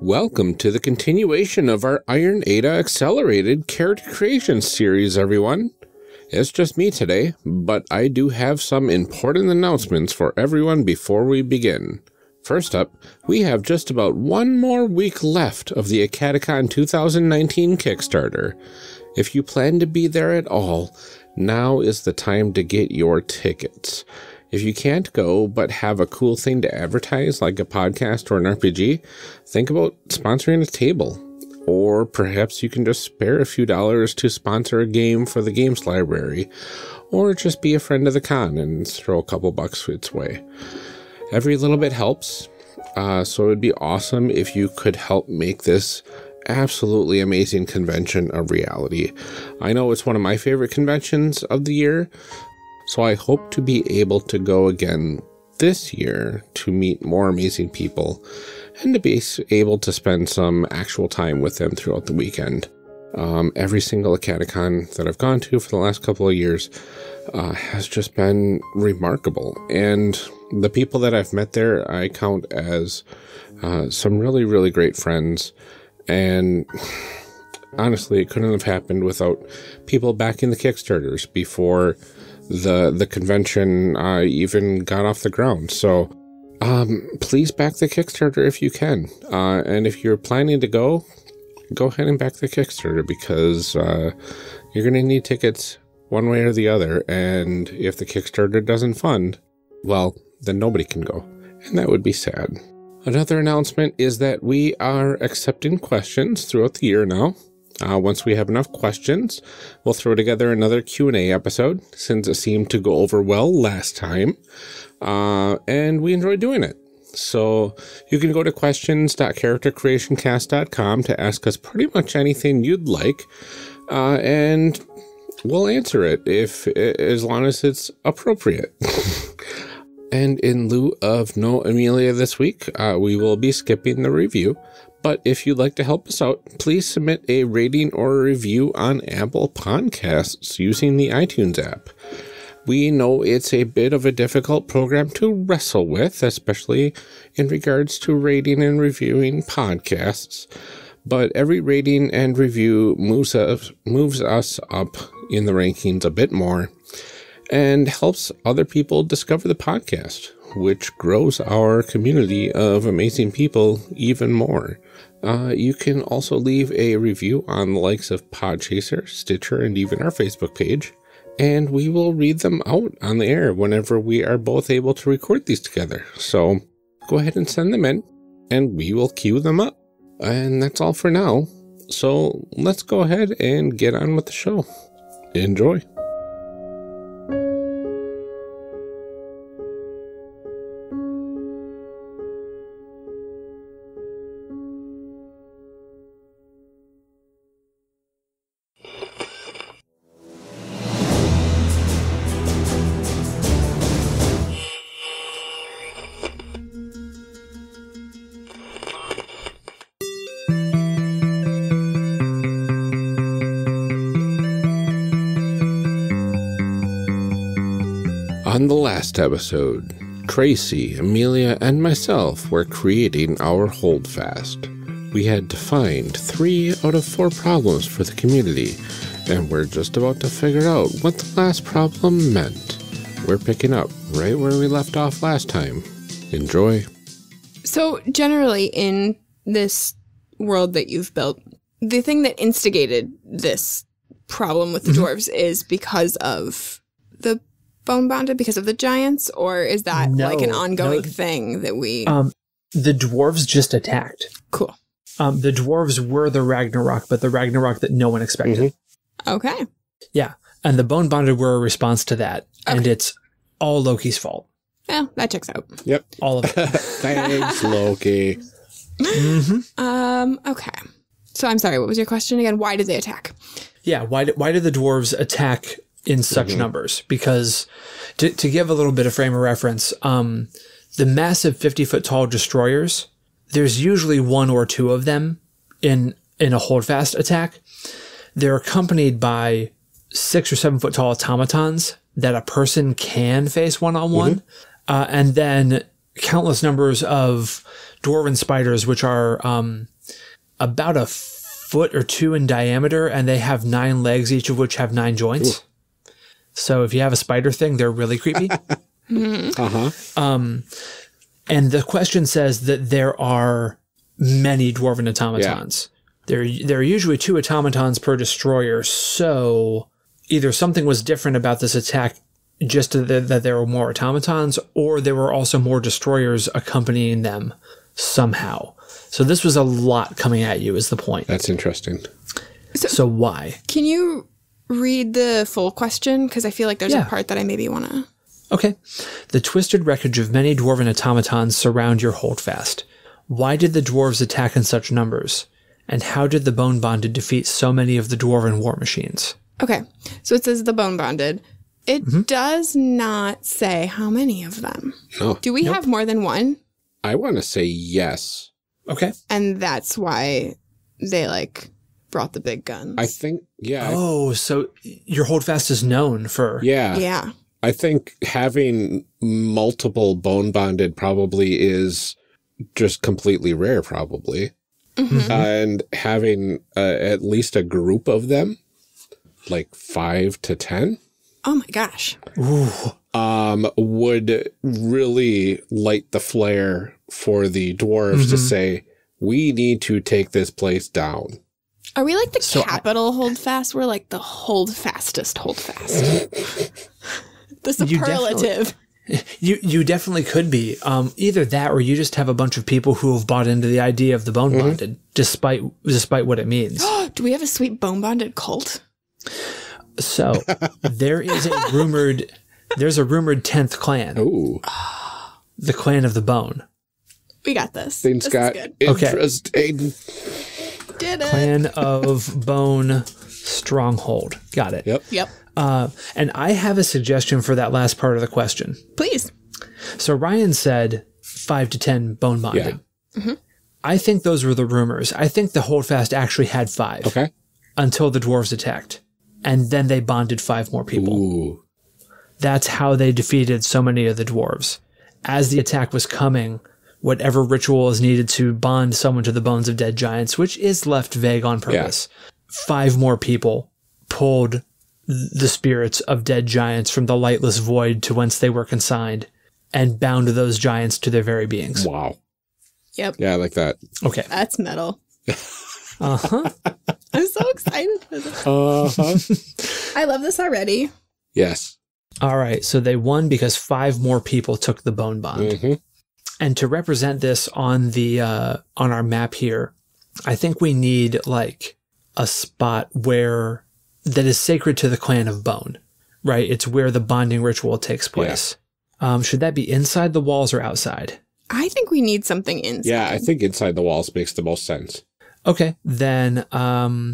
Welcome to the continuation of our Iron Edda Accelerated character creation series, everyone. It's just me today, but I do have some important announcements for everyone before we begin. First up, we have just about one more week left of the AcadeCon 2019 Kickstarter. If you plan to be there at all, now is the time to get your tickets. If you can't go but have a cool thing to advertise, like a podcast or an RPG, think about sponsoring a table. Or perhaps you can just spare a few dollars to sponsor a game for the games library. Or just be a friend of the con and throw a couple bucks its way. Every little bit helps, so it would be awesome if you could help make this absolutely amazing convention a reality. I know it's one of my favorite conventions of the year. So I hope to be able to go again this year to meet more amazing people and to be able to spend some actual time with them throughout the weekend. Every single AcadeCon that I've gone to for the last couple of years has just been remarkable. And the people that I've met there, I count as some really, really great friends. And honestly, it couldn't have happened without people backing the Kickstarters before the convention even got off the ground. So please back the Kickstarter if you can. And if you're planning to go ahead and back the Kickstarter, because you're going to need tickets one way or the other. And if the Kickstarter doesn't fund, well, then nobody can go. And that would be sad. Another announcement is that we are accepting questions throughout the year now. Once we have enough questions, we'll throw together another Q&A episode, since it seemed to go over well last time, and we enjoy doing it. So you can go to questions.charactercreationcast.com to ask us pretty much anything you'd like, and we'll answer it as long as it's appropriate. And in lieu of no Amelia this week, we will be skipping the review. But if you'd like to help us out, please submit a rating or a review on Apple Podcasts using the iTunes app. We know it's a bit of a difficult program to wrestle with, especially in regards to rating and reviewing podcasts. But every rating and review moves us up in the rankings a bit more and helps other people discover the podcast, which grows our community of amazing people even more. You can also leave a review on the likes of Podchaser, Stitcher, and even our Facebook page, and we will read them out on the air whenever we are both able to record these together. So go ahead and send them in, and we will queue them up. And that's all for now. So let's go ahead and get on with the show. Enjoy. On the last episode, Tracy, Amelia, and myself were creating our Holdfast. We had defined 3 out of 4 problems for the community, and we're just about to figure out what the last problem meant. We're picking up right where we left off last time. Enjoy. So generally in this world that you've built, the thing that instigated this problem with the dwarves is because of the bone bonded, because of the giants, or is that like an ongoing thing that we... the dwarves just attacked. Cool. The dwarves were the Ragnarok, but the Ragnarok that no one expected. Mm-hmm. Okay. Yeah, and the bone bonded were a response to that, and it's all Loki's fault. Well, that checks out. Yep. All of it. Thanks, Loki. Mm-hmm. Okay. So I'm sorry, what was your question again? Why did they attack? Yeah, why did the dwarves attack in such numbers? Because to give a little bit of frame of reference, the massive 50-foot tall destroyers, there's usually 1 or 2 of them in a Holdfast attack. They're accompanied by 6 or 7 foot tall automatons that a person can face one-on-one. And then countless numbers of dwarven spiders, which are about a foot or two in diameter, and they have 9 legs, each of which have 9 joints. Ooh. So if you have a spider thing, they're really creepy. And the question says that there are many dwarven automatons. Yeah. There are usually 2 automatons per destroyer, so either something was different about this attack, just that there were more automatons, or there were also more destroyers accompanying them somehow. So this was a lot coming at you, is the point. That's interesting. So why? Can you read the full question? Because I feel like there's a part that I maybe want to... Okay. The twisted wreckage of many dwarven automatons surround your holdfast. Why did the dwarves attack in such numbers? And how did the bone-bonded defeat so many of the dwarven war machines? Okay. So it says the bone-bonded. It does not say how many of them. No. Do we have more than one? I want to say yes. Okay. And that's why they, like, brought the big guns. I think, yeah. Oh, so your holdfast is known for... Yeah. Yeah. I think having multiple bone-bonded probably is just completely rare, probably. And having at least a group of them, like 5 to 10. Oh, my gosh. Ooh. Would really light the flare for the dwarves to say, we need to take this place down. Are we like the capital holdfast? We're like the holdfastest holdfast. The superlative. You definitely could be. Either that or you just have a bunch of people who have bought into the idea of the bone-bonded, despite what it means. Do we have a sweet bone-bonded cult? So there is a rumored... There's a rumored 10th clan. Ooh. The clan of the bone. We got this. Things got interesting. Did it. Clan of Bone Stronghold. Got it. Yep. And I have a suggestion for that last part of the question. Please. So Ryan said 5 to 10 bone bonding. Yeah. I think those were the rumors. I think the holdfast actually had 5. Okay. Until the dwarves attacked. And then they bonded 5 more people. Ooh. That's how they defeated so many of the dwarves. As the attack was coming, whatever ritual is needed to bond someone to the bones of dead giants, which is left vague on purpose, 5 more people pulled the spirits of dead giants from the lightless void to whence they were consigned and bound those giants to their very beings. Wow. Yep. Yeah, I like that. Okay. That's metal. I'm so excited for this. I love this already. Yes. All right, so they won because 5 more people took the bone bond. And to represent this on the on our map here, I think we need like a spot where that is sacred to the clan of bone, right? It's where the bonding ritual takes place. Yeah. Should that be inside the walls or outside? I think we need something inside. Yeah, I think inside the walls makes the most sense. Okay, then going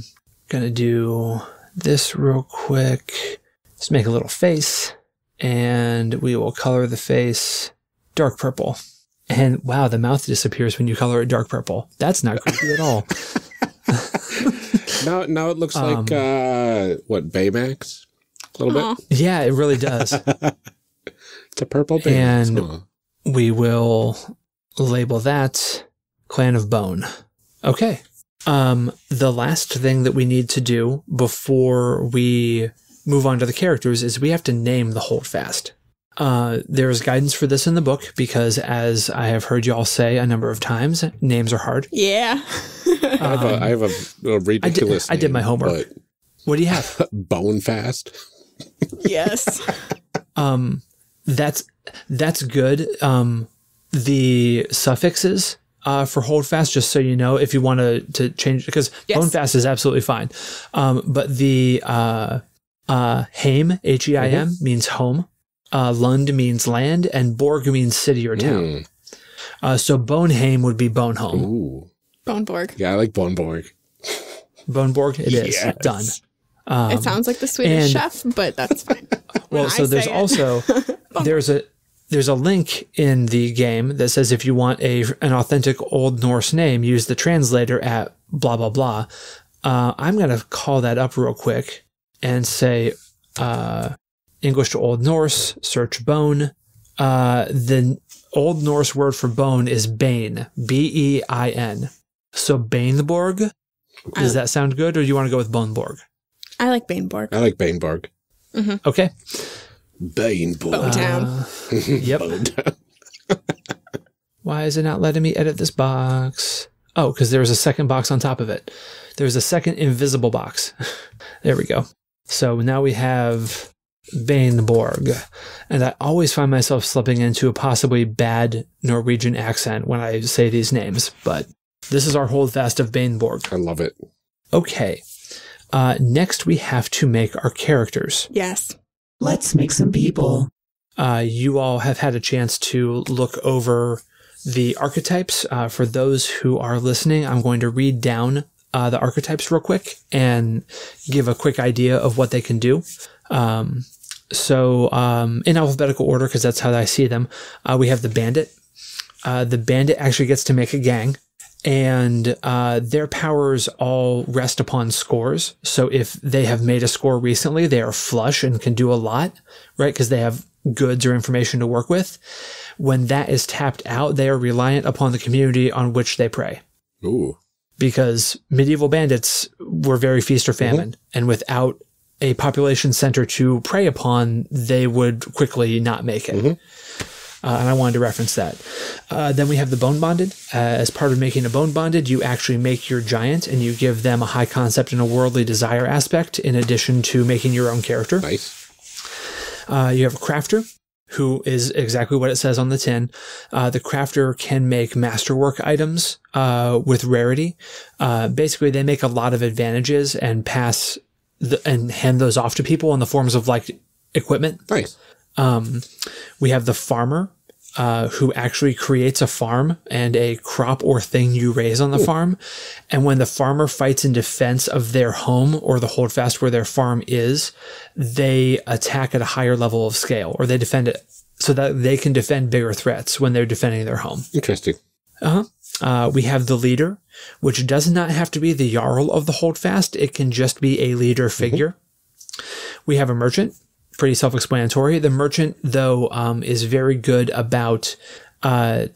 to do this real quick. Just make a little face, and we will color the face dark purple. And wow, the mouth disappears when you color it dark purple. That's not creepy at all. Now it looks like, what, Baymax? A little bit? Yeah, it really does. It's a purple Baymax. And we will label that Clan of Bone. Okay. The last thing that we need to do before we... move on to the characters is we have to name the holdfast. There is guidance for this in the book because, as I have heard you all say a number of times, names are hard. Yeah. I have a ridiculous name. I did my homework. What do you have? Bonefast. Yes. That's good. The suffixes for holdfast, just so you know, if you want to change, because bonefast is absolutely fine. But the... Heim, H-E-I-M, means home. Lund means land, and Borg means city or town. So Boneheim would be Bone Home. Ooh. Baneborg. Yeah, I like Baneborg. Baneborg, it is. Yes. Done. It sounds like the Swedish chef, but that's fine. Well, so there's also, there's a link in the game that says if you want an authentic Old Norse name, use the translator at blah, blah, blah. I'm going to call that up real quick. And say English to Old Norse, search bone, The Old Norse word for bone is bane, B-E-I-N. So Baneborg, does that sound good, or do you want to go with Boneborg? I like Baneborg. I like Baneborg. Mm-hmm. Okay. Baneborg. Bone Town. Yep. Bone Town. Why is it not letting me edit this box? Oh, because there was a second box on top of it. There's a second invisible box. There we go. So now we have Vainborg. And I always find myself slipping into a possibly bad Norwegian accent when I say these names. But this is our holdfast of Vainborg. I love it. Okay. Next, we have to make our characters. Yes. Let's make some people. You all have had a chance to look over the archetypes. For those who are listening, I'm going to read down the archetypes real quick and give a quick idea of what they can do. So in alphabetical order, because that's how I see them, we have the bandit. The bandit actually gets to make a gang, and their powers all rest upon scores. So if they have made a score recently, they are flush and can do a lot, right? Because they have goods or information to work with. When that is tapped out, they are reliant upon the community on which they prey. Ooh. Because medieval bandits were very feast or famine, and without a population center to prey upon, they would quickly not make it. And I wanted to reference that. Then we have the bone bonded. As part of making a bone bonded, you actually make your giant and you give them a high concept and a worldly desire aspect in addition to making your own character. Nice. You have a crafter, who is exactly what it says on the tin. The crafter can make masterwork items with rarity. Basically, they make a lot of advantages and pass and hand those off to people in the forms of like equipment. Nice. We have the farmer, who actually creates a farm and a crop or thing you raise on the farm. And when the farmer fights in defense of their home or the holdfast where their farm is, they attack at a higher level of scale, or they defend it so that they can defend bigger threats when they're defending their home. Interesting. We have the leader, which does not have to be the Jarl of the holdfast. It can just be a leader figure. We have a merchant. Pretty self-explanatory. The merchant, though, is very good about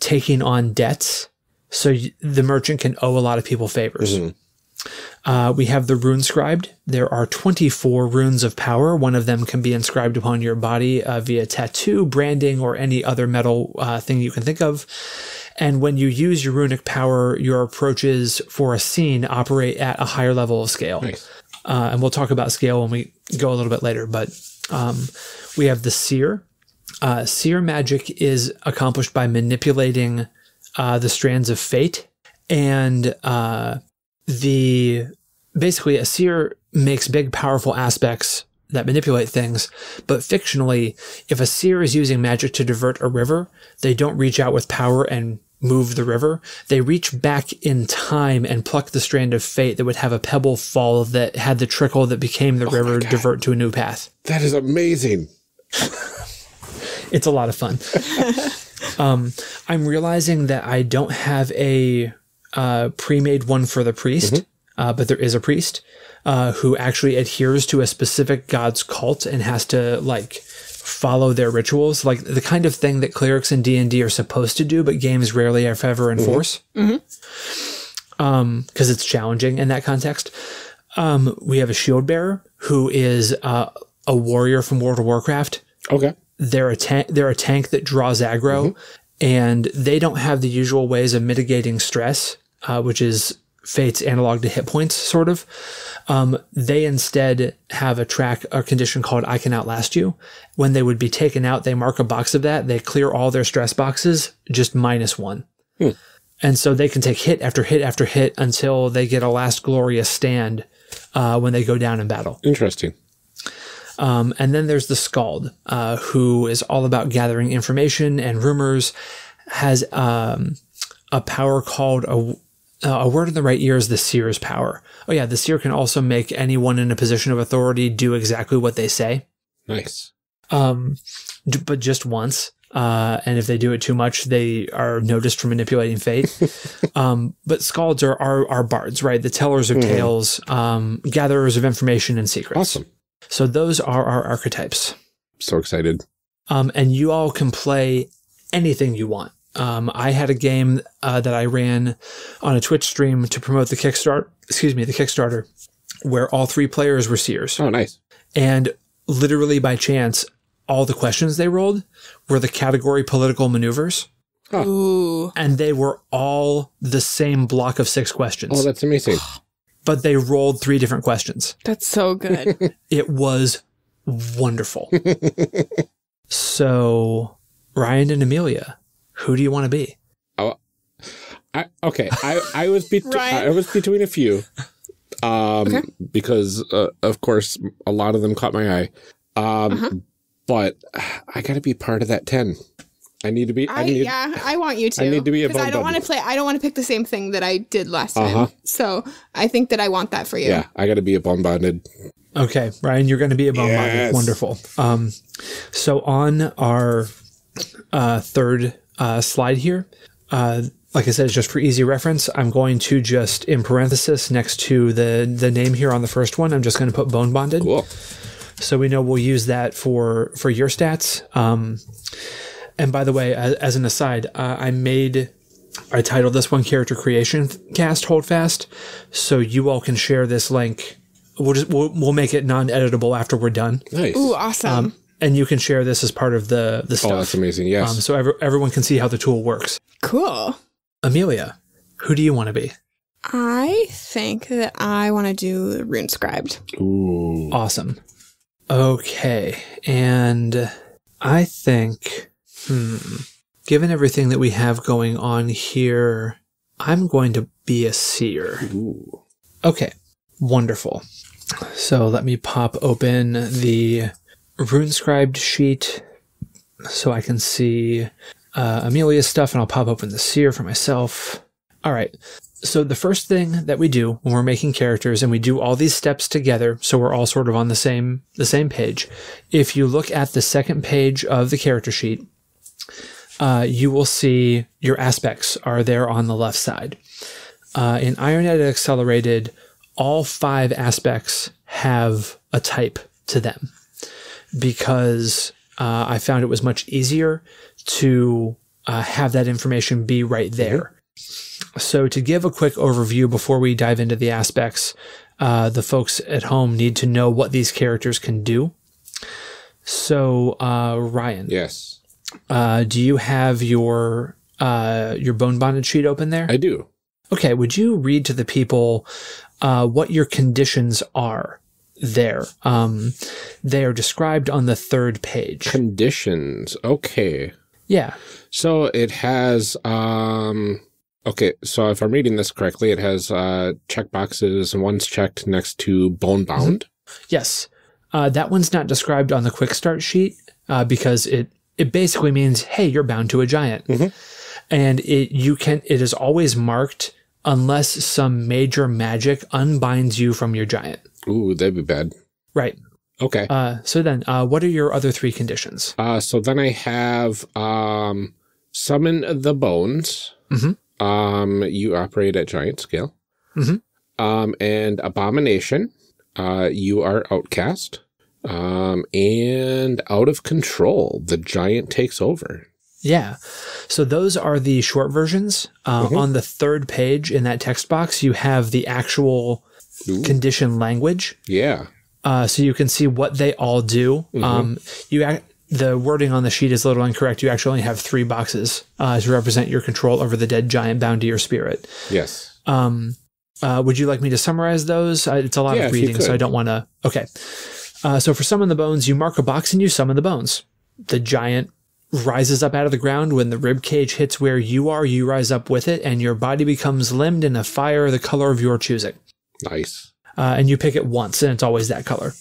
taking on debts. So the merchant can owe a lot of people favors. We have the rune scribed. There are 24 runes of power. One of them can be inscribed upon your body via tattoo, branding, or any other metal thing you can think of. And when you use your runic power, your approaches for a scene operate at a higher level of scale. Nice. And we'll talk about scale when we go a little bit later, but... we have the seer. Seer magic is accomplished by manipulating the strands of fate, and basically a seer makes big, powerful aspects that manipulate things. But fictionally, if a seer is using magic to divert a river, they don't reach out with power and move the river. They reach back in time and pluck the strand of fate that would have a pebble fall that had the trickle that became the river divert to a new path. That is amazing. It's a lot of fun. I'm realizing that I don't have a pre-made one for the priest, but there is a priest who actually adheres to a specific god's cult and has to like... follow their rituals, like the kind of thing that clerics in D&D are supposed to do, but games rarely, if ever, enforce. Because it's challenging in that context. We have a shield bearer who is a warrior from World of Warcraft. Okay. They're a tank that draws aggro, and they don't have the usual ways of mitigating stress, which is fate's analog to hit points, sort of. They instead have a condition called I Can Outlast You. When they would be taken out, they mark a box of that. They clear all their stress boxes, just -1. And so they can take hit after hit after hit until they get a last glorious stand when they go down in battle. Interesting. And then there's the Skald, who is all about gathering information and rumors, has a power called a word in the right ear is the seer's power. Oh yeah, the seer can also make anyone in a position of authority do exactly what they say. Nice. But just once. And if they do it too much, they are noticed for manipulating fate. But Skalds are bards, right? The tellers of tales, gatherers of information and secrets. Awesome. So those are our archetypes. So excited. And you all can play anything you want. I had a game that I ran on a Twitch stream to promote the Kickstarter, where all three players were seers. Oh, nice. And literally by chance, all the questions they rolled were the category political maneuvers. Huh. Ooh. And they were all the same block of 6 questions. Oh, that's amazing. But they rolled 3 different questions. That's so good. It was wonderful. So, Ryan and Amelia, who do you want to be? Oh, I was I was between a few, because of course a lot of them caught my eye, but I got to be part of that 10. I need to be. Yeah, I want you to. I need to be a I don't want to play. I don't want to pick the same thing that I did last time. So I think that I want that for you. Yeah, I got to be a bombarded. Okay, Ryan, you're going to be a bombarded. Yes. Wonderful. So on our third slide here, like I said, just for easy reference, I'm going to just in parenthesis next to the name here on the first one, I'm just going to put bone bonded. Cool. So we know we'll use that for your stats. And by the way, as an aside, I titled this one Character Creation Cast, Holdfast. So you all can share this link. We'll make it non-editable after we're done. Nice. Ooh, awesome. And you can share this as part of the stuff. Oh, that's amazing. Yes. So everyone can see how the tool works. Cool. Amelia, who do you want to be? I think that I want to do RuneScribed. Ooh. Awesome. Okay. And I think... Given everything that we have going on here, I'm going to be a seer. Ooh. Okay. Wonderful. So let me pop open the RuneScribed sheet so I can see Amelia's stuff, and I'll pop open the seer for myself. All right. So the first thing that we do when we're making characters, and we do all these steps together, so we're all sort of on the same page. If you look at the second page of the character sheet, you will see your aspects are there on the left side. In Iron Edda Accelerated, all 5 aspects have a type to them because I found it was much easier to have that information be right there. So to give a quick overview before we dive into the aspects, the folks at home need to know what these characters can do. So, Ryan. Yes. Do you have your bone bonded sheet open there? I do. Okay. Would you read to the people what your conditions are there? They are described on the 3rd page. Conditions. Okay. Yeah. So it has, okay. So if I'm reading this correctly, it has check boxes, and one's checked next to bone bound. Yes. That one's not described on the quick start sheet because it basically means, hey, you're bound to a giant. Mm-hmm. And it is always marked unless some major magic unbinds you from your giant. Ooh, that'd be bad. Right. Okay. So then, what are your other 3 conditions? So then I have summon the bones. Mm-hmm. You operate at giant scale. Mm-hmm. And abomination. You are outcast. And out of control, the giant takes over. Yeah. So those are the short versions. On the 3rd page in that text box, you have the actual condition language. Yeah. So you can see what they all do. The wording on the sheet is a little incorrect. You actually only have 3 boxes to represent your control over the dead giant bound to your spirit. Yes. Would you like me to summarize those? It's a lot of reading, so I don't want to... Okay. So for Summon the Bones, you mark a box and you summon the bones. The giant rises up out of the ground. When the rib cage hits where you are, you rise up with it, and your body becomes limbed in a fire the color of your choosing. Nice. And you pick it once, and it's always that color.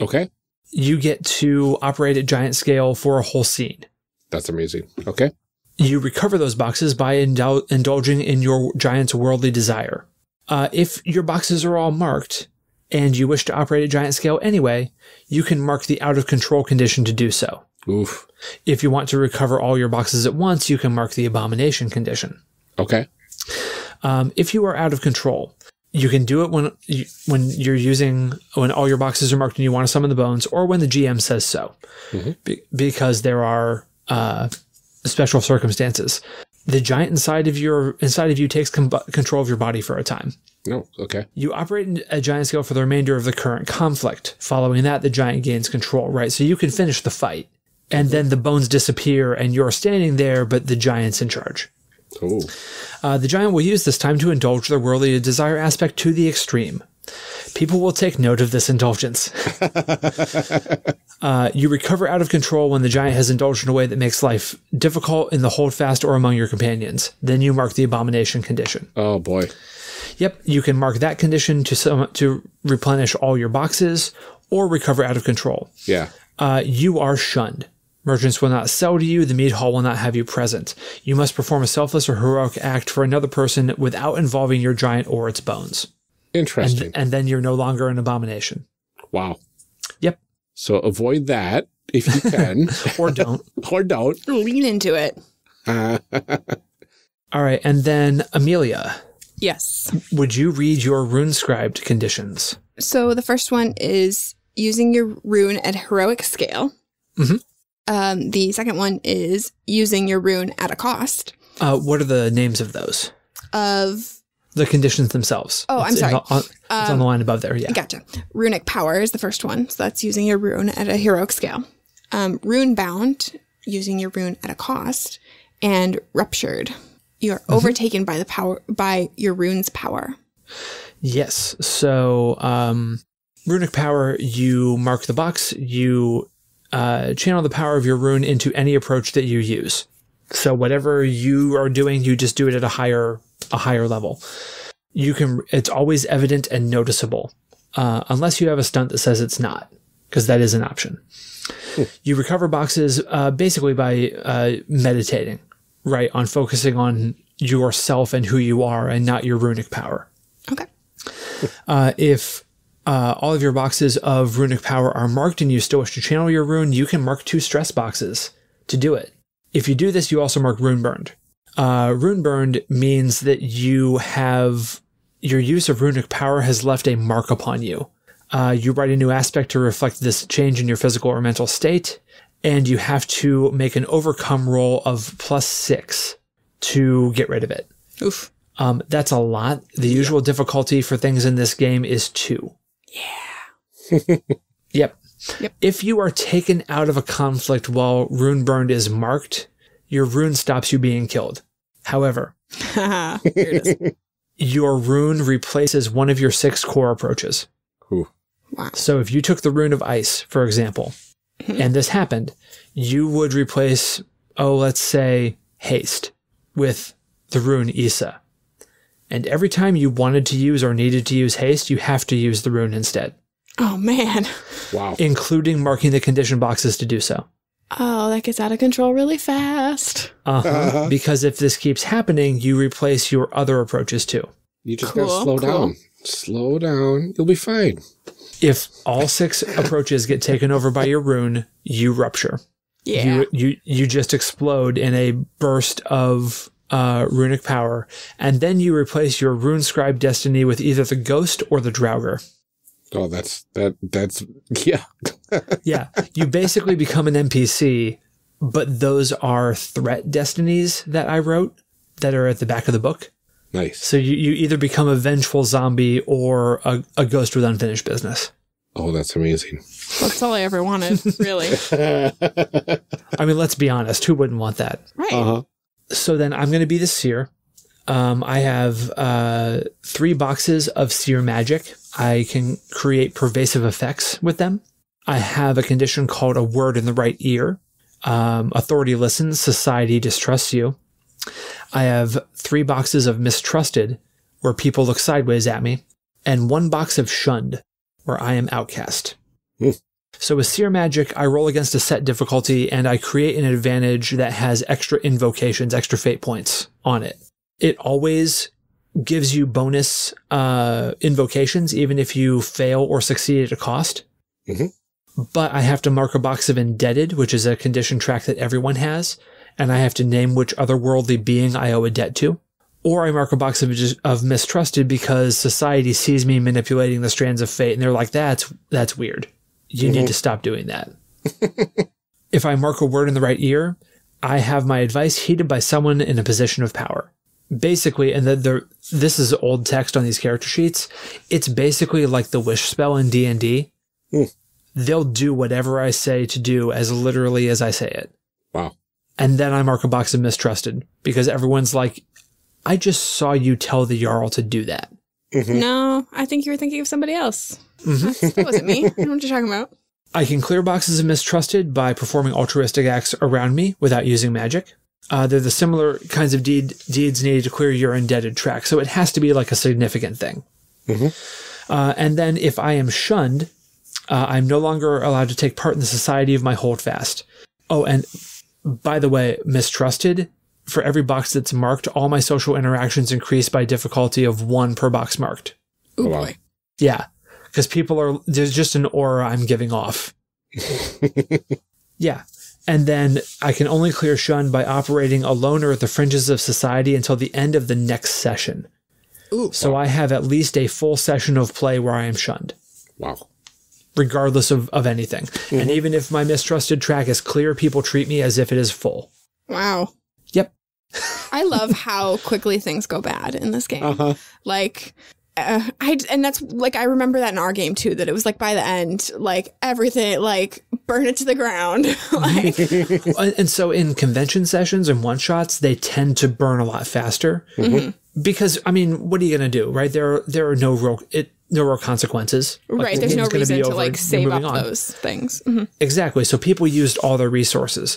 Okay. You get to operate at giant scale for a whole scene. That's amazing. Okay. You recover those boxes by indulging in your giant's worldly desire. If your boxes are all marked... and you wish to operate at giant scale anyway, you can mark the out-of-control condition to do so. Oof. If you want to recover all your boxes at once, you can mark the abomination condition. Okay. If you are out of control, You can do it when all your boxes are marked and you want to summon the bones, or when the GM says so, because there are special circumstances. The giant inside of you takes control of your body for a time. No, oh, okay. You operate in a giant scale for the remainder of the current conflict. Following that, the giant gains control, right? So you can finish the fight, and then the bones disappear, and you're standing there, but the giant's in charge. Oh. The giant will use this time to indulge their worldly desire aspect to the extreme. People will take note of this indulgence. You recover out of control when the giant has indulged in a way that makes life difficult in the holdfast or among your companions. Then you mark the abomination condition. Oh, boy. Yep, you can mark that condition to replenish all your boxes or recover out of control. Yeah. You are shunned. Merchants will not sell to you. The mead hall will not have you present. You must perform a selfless or heroic act for another person without involving your giant or its bones. Interesting. And then you're no longer an abomination. Wow. Yep. So avoid that if you can. Or don't. Or don't. Lean into it. All right. And then Amelia. Yes. Would you read your rune-scribed conditions? So the first one is using your rune at heroic scale. Mm-hmm. The second one is using your rune at a cost. What are the names of those? Of? The conditions themselves. Oh, I'm sorry. It's on the line above there, yeah. Gotcha. Runic power is the first one. So that's using your rune at a heroic scale. Rune bound, using your rune at a cost. And ruptured. You're overtaken by the power, by your rune's power. Yes. So, runic power, you mark the box, you channel the power of your rune into any approach that you use. So whatever you are doing, you just do it at a higher level. You can, it's always evident and noticeable, unless you have a stunt that says it's not, because that is an option. Cool. You recover boxes, basically by, meditating. Right, on focusing on yourself and who you are and not your runic power. Okay. If all of your boxes of runic power are marked and you still wish to channel your rune, you can mark 2 stress boxes to do it. If you do this, you also mark rune burned. Rune burned means that you have, your use of runic power has left a mark upon you. You write a new aspect to reflect this change in your physical or mental state. And you have to make an overcome roll of +6 to get rid of it. Oof. That's a lot. The usual difficulty for things in this game is 2. Yeah. Yep. If you are taken out of a conflict while rune burned is marked, your rune stops you being killed. However, here it is. Your rune replaces one of your 6 core approaches. Ooh. Wow. So if you took the rune of ice, for example, and this happened, you would replace, let's say, haste with the rune Issa. And every time you wanted to use or needed to use haste, you have to use the rune instead. Oh, man. Wow. Including marking the condition boxes to do so. Oh, that gets out of control really fast. Because if this keeps happening, you replace your other approaches too. You just gotta slow down. Slow down. You'll be fine. If all 6 approaches get taken over by your rune, you rupture. Yeah. You just explode in a burst of runic power, and then you replace your rune scribe destiny with either the ghost or the draugr. Oh, that's yeah. Yeah. You basically become an NPC, but those are threat destinies that I wrote that are at the back of the book. Nice. So you either become a vengeful zombie or a ghost with unfinished business. Oh, that's amazing. That's all I ever wanted, really. I mean, let's be honest. Who wouldn't want that? Right. Uh-huh. So then I'm going to be the seer. I have 3 boxes of seer magic. I can create pervasive effects with them. I have a condition called a word in the right ear. Authority listens. Society distrusts you. I have 3 boxes of mistrusted, where people look sideways at me, and 1 box of shunned, where I am outcast. Mm. So with seer magic, I roll against a set difficulty, and I create an advantage that has extra invocations, extra fate points on it. It always gives you bonus invocations, even if you fail or succeed at a cost. Mm-hmm. But I have to mark a box of indebted, which is a condition track that everyone has, and I have to name which otherworldly being I owe a debt to, or I mark a box of mistrusted because society sees me manipulating the strands of fate and they're like, that's weird. You need to stop doing that. If I mark a word in the right ear, I have my advice heeded by someone in a position of power. Basically, and this is old text on these character sheets, it's basically like the wish spell in D&D. Mm. They'll do whatever I say to do as literally as I say it. Wow. And then I mark a box of mistrusted because everyone's like, I just saw you tell the Jarl to do that. Mm-hmm. No, I think you were thinking of somebody else. Mm-hmm. That wasn't me. I don't know what you're talking about. I can clear boxes of mistrusted by performing altruistic acts around me without using magic. They're the similar kinds of deeds needed to clear your indebted track, so it has to be like a significant thing. Mm-hmm. And then if I am shunned, I'm no longer allowed to take part in the society of my holdfast. Oh, and by the way, mistrusted, for every box that's marked, all my social interactions increase by difficulty of 1 per box marked. Oh, boy. Yeah. Because there's just an aura I'm giving off. Yeah. And then I can only clear shun by operating alone or at the fringes of society until the end of the next session. Ooh, so wow. I have at least a full session of play where I am shunned. Wow. Regardless of anything. Mm-hmm. And even if my mistrusted track is clear, people treat me as if it is full. Wow. Yep. I love how quickly things go bad in this game. Uh-huh. Like... and that's like, I remember that in our game too, that it was like by the end, like everything, like burn it to the ground. Like. And so in convention sessions and one shots, they tend to burn a lot faster mm-hmm. because, I mean, what are you going to do? Right. There are no real consequences. Like, right. There's no reason to like save up those things. Mm-hmm. Exactly. So people used all their resources.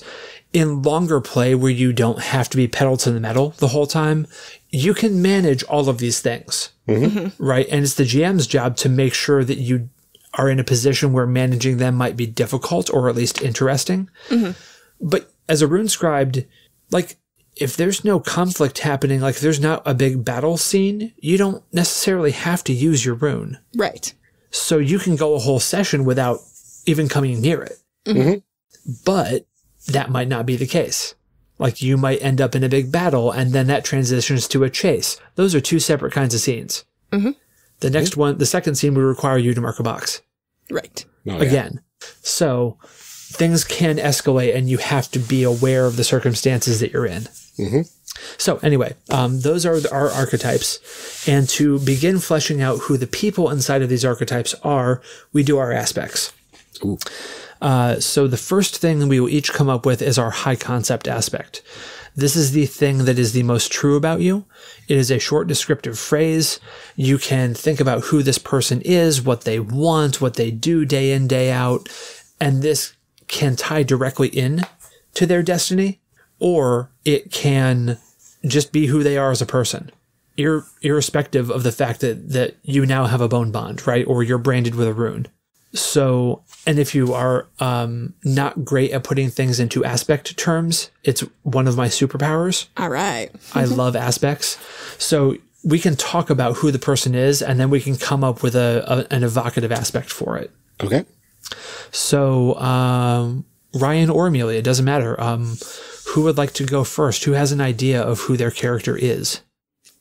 In longer play where you don't have to be pedal to the metal the whole time, you can manage all of these things, mm-hmm. right? And it's the GM's job to make sure that you are in a position where managing them might be difficult or at least interesting. Mm-hmm. But as a rune scribed, like if there's no conflict happening, like if there's not a big battle scene, you don't necessarily have to use your rune. Right. So you can go a whole session without even coming near it. Mm-hmm. But... that might not be the case. Like you might end up in a big battle and then that transitions to a chase. Those are two separate kinds of scenes. Mm-hmm. The next mm-hmm. one, the second scene would require you to mark a box. Right. Oh, again. Yeah. So things can escalate and you have to be aware of the circumstances that you're in. Mm-hmm. So anyway, those are our archetypes. And to begin fleshing out who the people inside of these archetypes are, we do our aspects. Ooh. So the first thing we will each come up with is our high concept aspect. This is the thing that is the most true about you. It is a short descriptive phrase. You can think about who this person is, what they want, what they do day in, day out, and this can tie directly in to their destiny, or it can just be who they are as a person, irrespective of the fact that you now have a bone bond, right? Or you're branded with a rune. So, and if you are not great at putting things into aspect terms, it's one of my superpowers. All right. I love aspects. So we can talk about who the person is, and then we can come up with an evocative aspect for it. Okay. So Ryan or Amelia, it doesn't matter. Who would like to go first? Who has an idea of who their character is?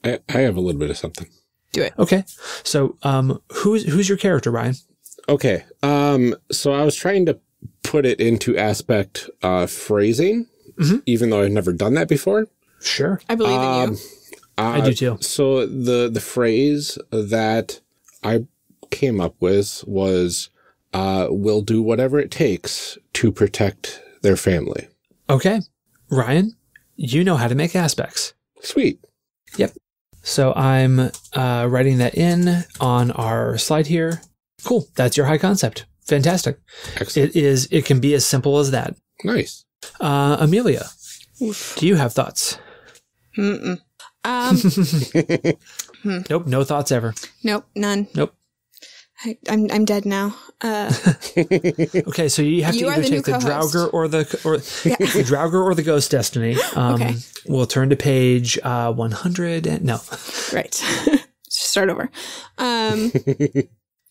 I have a little bit of something. Do it. Okay. So who's your character, Ryan? Okay, so I was trying to put it into aspect phrasing, mm-hmm. even though I've never done that before. Sure. I believe in you. I do too. So the phrase that I came up with was, we'll do whatever it takes to protect their family. Okay. Ryan, you know how to make aspects. Sweet. Yep. So I'm writing that in on our slide here. Cool. That's your high concept. Fantastic. Excellent. It can be as simple as that. Nice. Amelia, oof. Do you have thoughts? Mm-mm. Nope. No thoughts ever. Nope. None. Nope. I'm dead now. Okay. So you have to either take the Draugr or the Draugr or the Ghost Destiny. Okay. We'll turn to page 100. And, no. Right. Start over.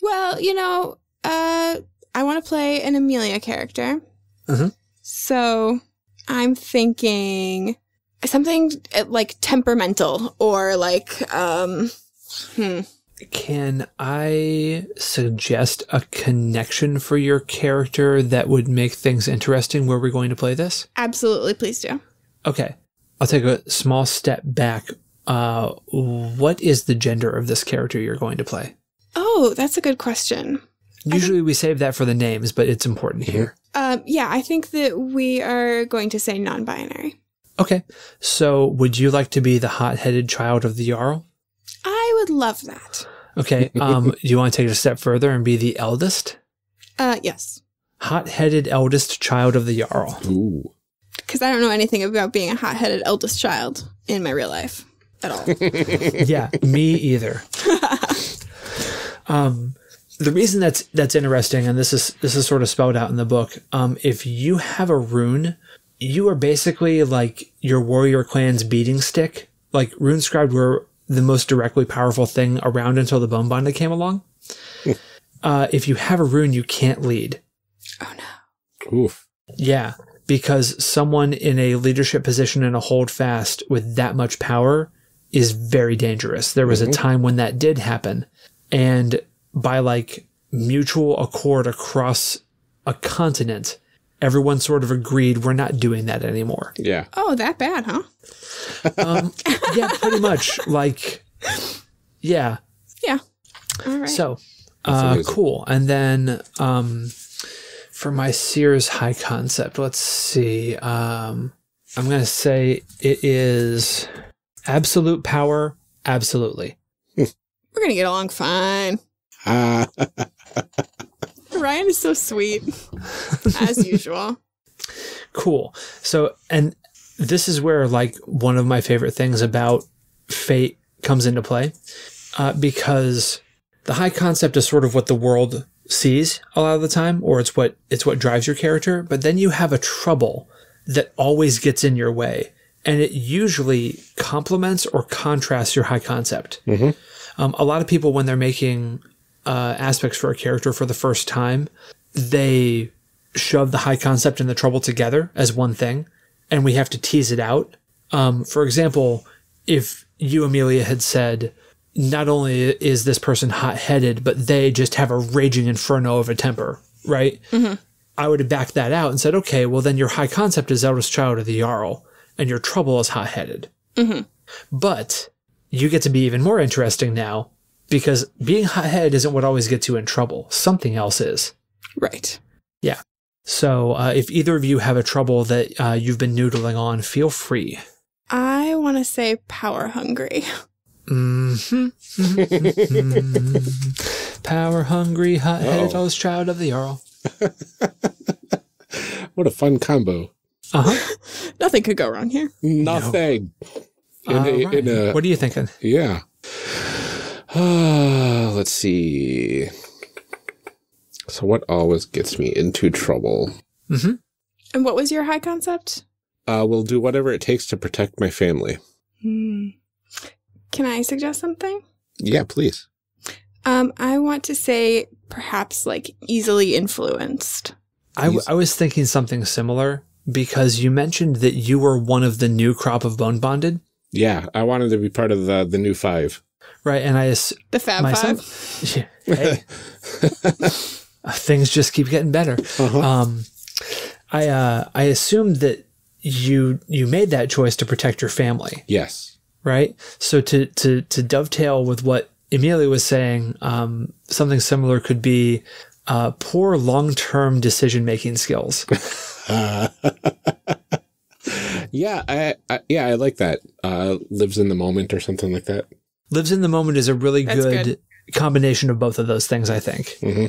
Well, you know, I want to play an Amelia character. So I'm thinking something like temperamental or like, Can I suggest a connection for your character that would make things interesting where we're going to play this? Absolutely. Please do. Okay. I'll take a small step back. What is the gender of this character you're going to play? Oh, that's a good question. Usually we save that for the names, but it's important here. Yeah, I think that we are going to say non-binary. Okay. So would you like to be the hot-headed child of the Jarl? I would love that. Okay. Do you want to take it a step further and be the eldest? Yes. Hot-headed eldest child of the Jarl. Ooh. Because I don't know anything about being a hot-headed eldest child in my real life at all. Yeah, me either. The reason that's interesting, and this is sort of spelled out in the book, if you have a rune, you are basically like your warrior clan's beating stick. Like, runescribed were the most directly powerful thing around until the Bone Bonda came along. If you have a rune, you can't lead. Oh, no. Oof. Yeah, because someone in a leadership position in a holdfast with that much power is very dangerous. There was a time when that did happen. And by like mutual accord across a continent, everyone sort of agreed we're not doing that anymore. Yeah. Oh, that bad, huh? Yeah, pretty much. Like, yeah. Yeah. All right. So, cool. And then for my Seer's High Concept, let's see. I'm going to say it is absolute power, absolutely. We're going to get along fine. Ryan is so sweet, as usual. Cool. So, and this is where, like, one of my favorite things about fate comes into play, because the high concept is sort of what the world sees a lot of the time, or it's what drives your character. But then you have a trouble that always gets in your way, and it usually complements or contrasts your high concept. Mm-hmm. A lot of people, when they're making aspects for a character for the first time, they shove the high concept and the trouble together as one thing, and we have to tease it out. For example, if you, Amelia, had said, not only is this person hot-headed, but they just have a raging inferno of a temper, right? Mm-hmm. I would have backed that out and said, okay, well, then your high concept is eldest child of the Jarl, and your trouble is hot-headed. Mm-hmm. But you get to be even more interesting now, because being hot-headed isn't what always gets you in trouble. Something else is. Right. Yeah. So if either of you have a trouble that you've been noodling on, feel free. I want to say power hungry. Mm-hmm. Mm-hmm. Power hungry, hot-headed, oldest child of the Jarl. What a fun combo. Uh-huh. Nothing could go wrong here. Nothing. No. What are you thinking? Yeah. Let's see. So what always gets me into trouble? Mm-hmm. And what was your high concept? We'll do whatever it takes to protect my family. Mm. Can I suggest something? Yeah, please. I want to say perhaps like easily influenced. I was thinking something similar because you mentioned that you were one of the new crop of Bone Bonded. Yeah, I wanted to be part of the new five. Right, and the Fab Five. Yeah, hey. Things just keep getting better. Uh-huh. I assumed that you made that choice to protect your family. Yes. Right. So to dovetail with what Emilia was saying, something similar could be poor long-term decision-making skills. Yeah, I like that. Lives in the moment or something like that. Lives in the moment is a really good combination of both of those things, I think. Mm-hmm.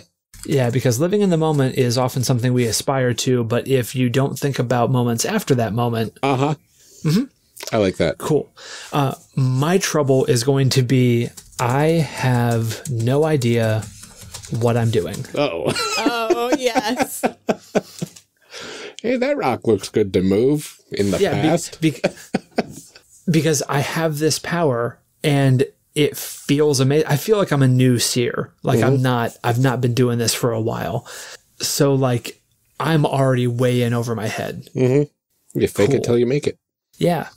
Yeah, because living in the moment is often something we aspire to, but if you don't think about moments after that moment... Uh-huh. Mm-hmm. I like that. Cool. My trouble is going to be I have no idea what I'm doing. Uh-oh. Oh, yes. Hey, that rock looks good to move in the past. Because I have this power... And it feels amazing. I feel like I'm a new seer. Like I've not been doing this for a while. So like I'm already way in over my head. Mm-hmm. You fake it till you make it. Yeah.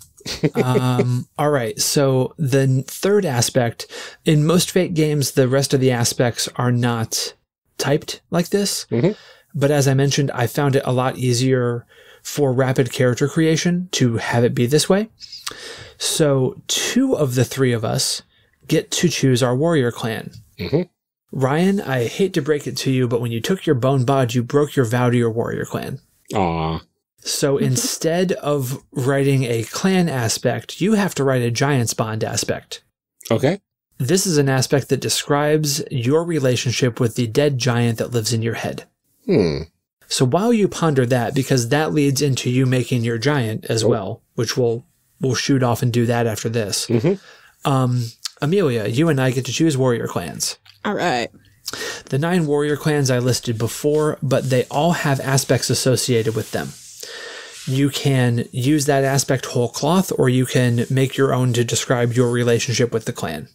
All right. So the third aspect, in most Fate games, the rest of the aspects are not typed like this. Mm-hmm. But as I mentioned, I found it a lot easier for rapid character creation to have it be this way. So two of the three of us get to choose our warrior clan. Mm-hmm. Ryan, I hate to break it to you, but when you took your bone bod, you broke your vow to your warrior clan. Aww. So instead of writing a clan aspect, you have to write a giant's bond aspect. Okay. This is an aspect that describes your relationship with the dead giant that lives in your head. Hmm. So while you ponder that, because that leads into you making your giant as well, which we'll shoot off and do that after this. Mm-hmm. Amelia, you and I get to choose warrior clans. All right. The 9 warrior clans I listed before, but they all have aspects associated with them. You can use that aspect whole cloth, or you can make your own to describe your relationship with the clan.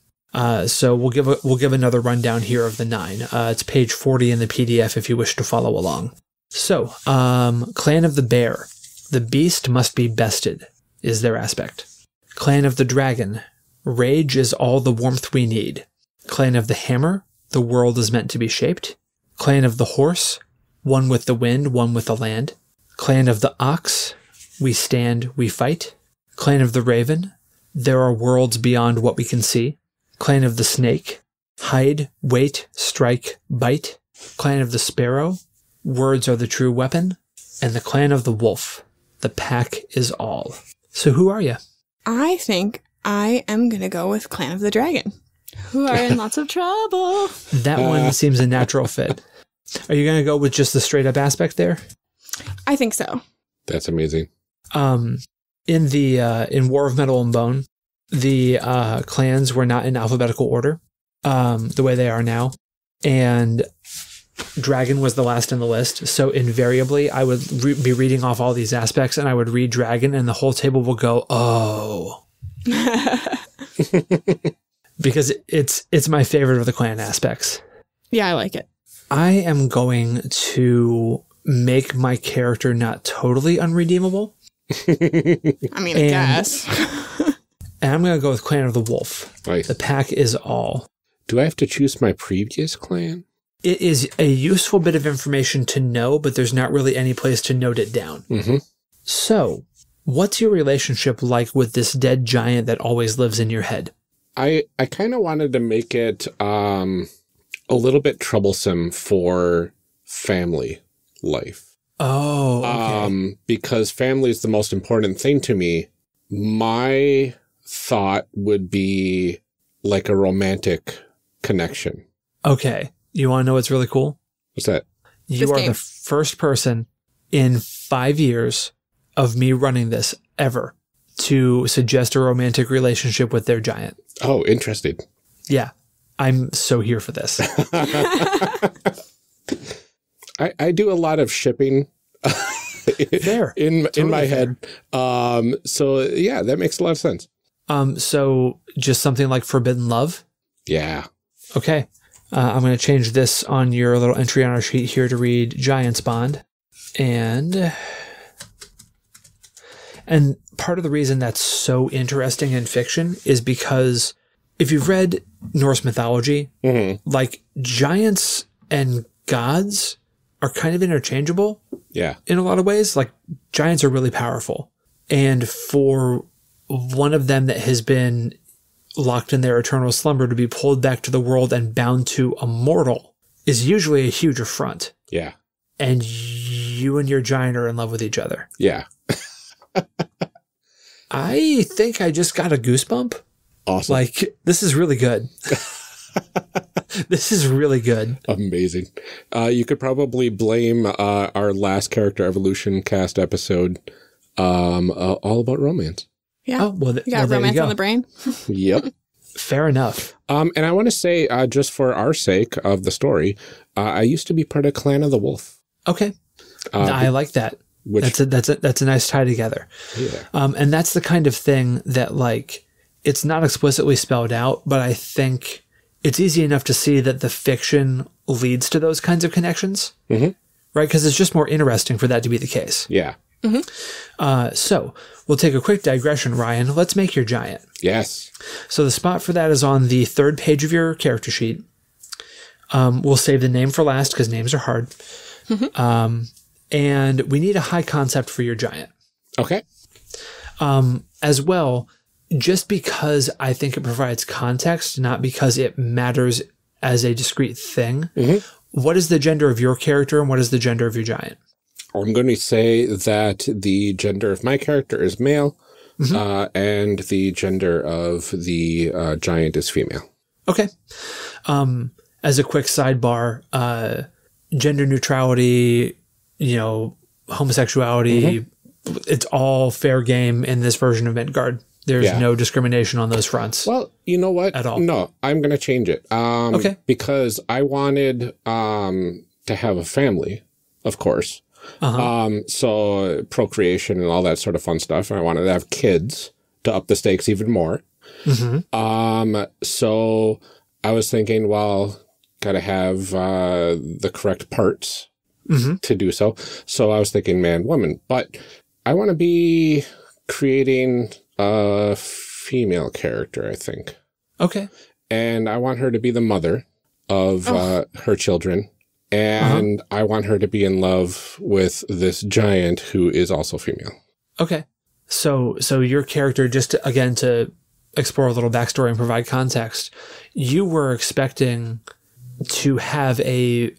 So we'll give another rundown here of the 9. It's page 40 in the PDF if you wish to follow along. So, Clan of the Bear. The beast must be bested, is their aspect. Clan of the Dragon. Rage is all the warmth we need. Clan of the Hammer. The world is meant to be shaped. Clan of the Horse. One with the wind, one with the land. Clan of the Ox. We stand, we fight. Clan of the Raven. There are worlds beyond what we can see. Clan of the Snake. Hide, wait, strike, bite. Clan of the Sparrow. Words are the true weapon. And the Clan of the Wolf. The pack is all. So who are you? I think I am going to go with Clan of the Dragon, who are in lots of trouble. That one seems a natural fit. Are you going to go with just the straight up aspect there? I think so. That's amazing. In War of Metal and Bone, the clans were not in alphabetical order, the way they are now, and Dragon was the last in the list. So invariably, I would be reading off all these aspects, and I would read Dragon, and the whole table will go, "Oh." Because it's my favorite of the clan aspects. Yeah, I like it. I am going to make my character not totally unredeemable. I mean, I guess. And I'm going to go with Clan of the Wolf. Nice. The pack is all. Do I have to choose my previous clan? It is a useful bit of information to know, but there's not really any place to note it down. Mm-hmm. So, what's your relationship like with this dead giant that always lives in your head? I kind of wanted to make it a little bit troublesome for family life. Oh, okay. Because family is the most important thing to me. My thought would be like a romantic connection. Okay. You want to know what's really cool? What's that? You are the first person in 5 years of me running this ever to suggest a romantic relationship with their giant. Oh, interesting. Yeah. I'm so here for this. I do a lot of shipping in my head. So, yeah, that makes a lot of sense. So just something like Forbidden Love? Yeah. Okay. I'm going to change this on your little entry on our sheet here to read Giant's Bond. And part of the reason that's so interesting in fiction is because if you've read Norse mythology, mm-hmm. like giants and gods are kind of interchangeable. Yeah. In a lot of ways, like giants are really powerful. And for one of them that has been locked in their eternal slumber to be pulled back to the world and bound to a mortal is usually a huge affront. Yeah. And you and your giant are in love with each other. Yeah. I think I just got a goosebump. Awesome. Like, this is really good. This is really good. Amazing. You could probably blame our last Character Evolution Cast episode all about romance. Yeah. Oh, well, you got romance on the brain? Yep. Fair enough. And I want to say, just for our sake of the story, I used to be part of Clan of the Wolf. Okay. I like that. That's a nice tie together. Yeah. And that's the kind of thing that, like, it's not explicitly spelled out, but I think it's easy enough to see that the fiction leads to those kinds of connections. Mm-hmm. Right? Because it's just more interesting for that to be the case. Yeah. Mm-hmm. So we'll take a quick digression, Ryan. Let's make your giant. Yes. So the spot for that is on the third page of your character sheet. We'll save the name for last because names are hard. Mm-hmm. And we need a high concept for your giant. Okay. As well, just because I think it provides context, not because it matters as a discrete thing. Mm-hmm. What is the gender of your character and what is the gender of your giant? I'm going to say that the gender of my character is male, mm-hmm. And the gender of the giant is female. Okay. As a quick sidebar, gender neutrality, you know, homosexuality, mm-hmm. it's all fair game in this version of Midgard. There's no discrimination on those fronts. Well, you know what? At all. No, I'm going to change it. Okay. Because I wanted to have a family, of course. So procreation and all that sort of fun stuff. And I wanted to have kids to up the stakes even more. Mm-hmm. So I was thinking, well, got to have the correct parts mm-hmm. to do so. So I was thinking man, woman. But I want to be creating a female character, I think. Okay. And I want her to be the mother of her children. And I want her to be in love with this giant who is also female. Okay. So your character, just to, again, to explore a little backstory and provide context, you were expecting to have a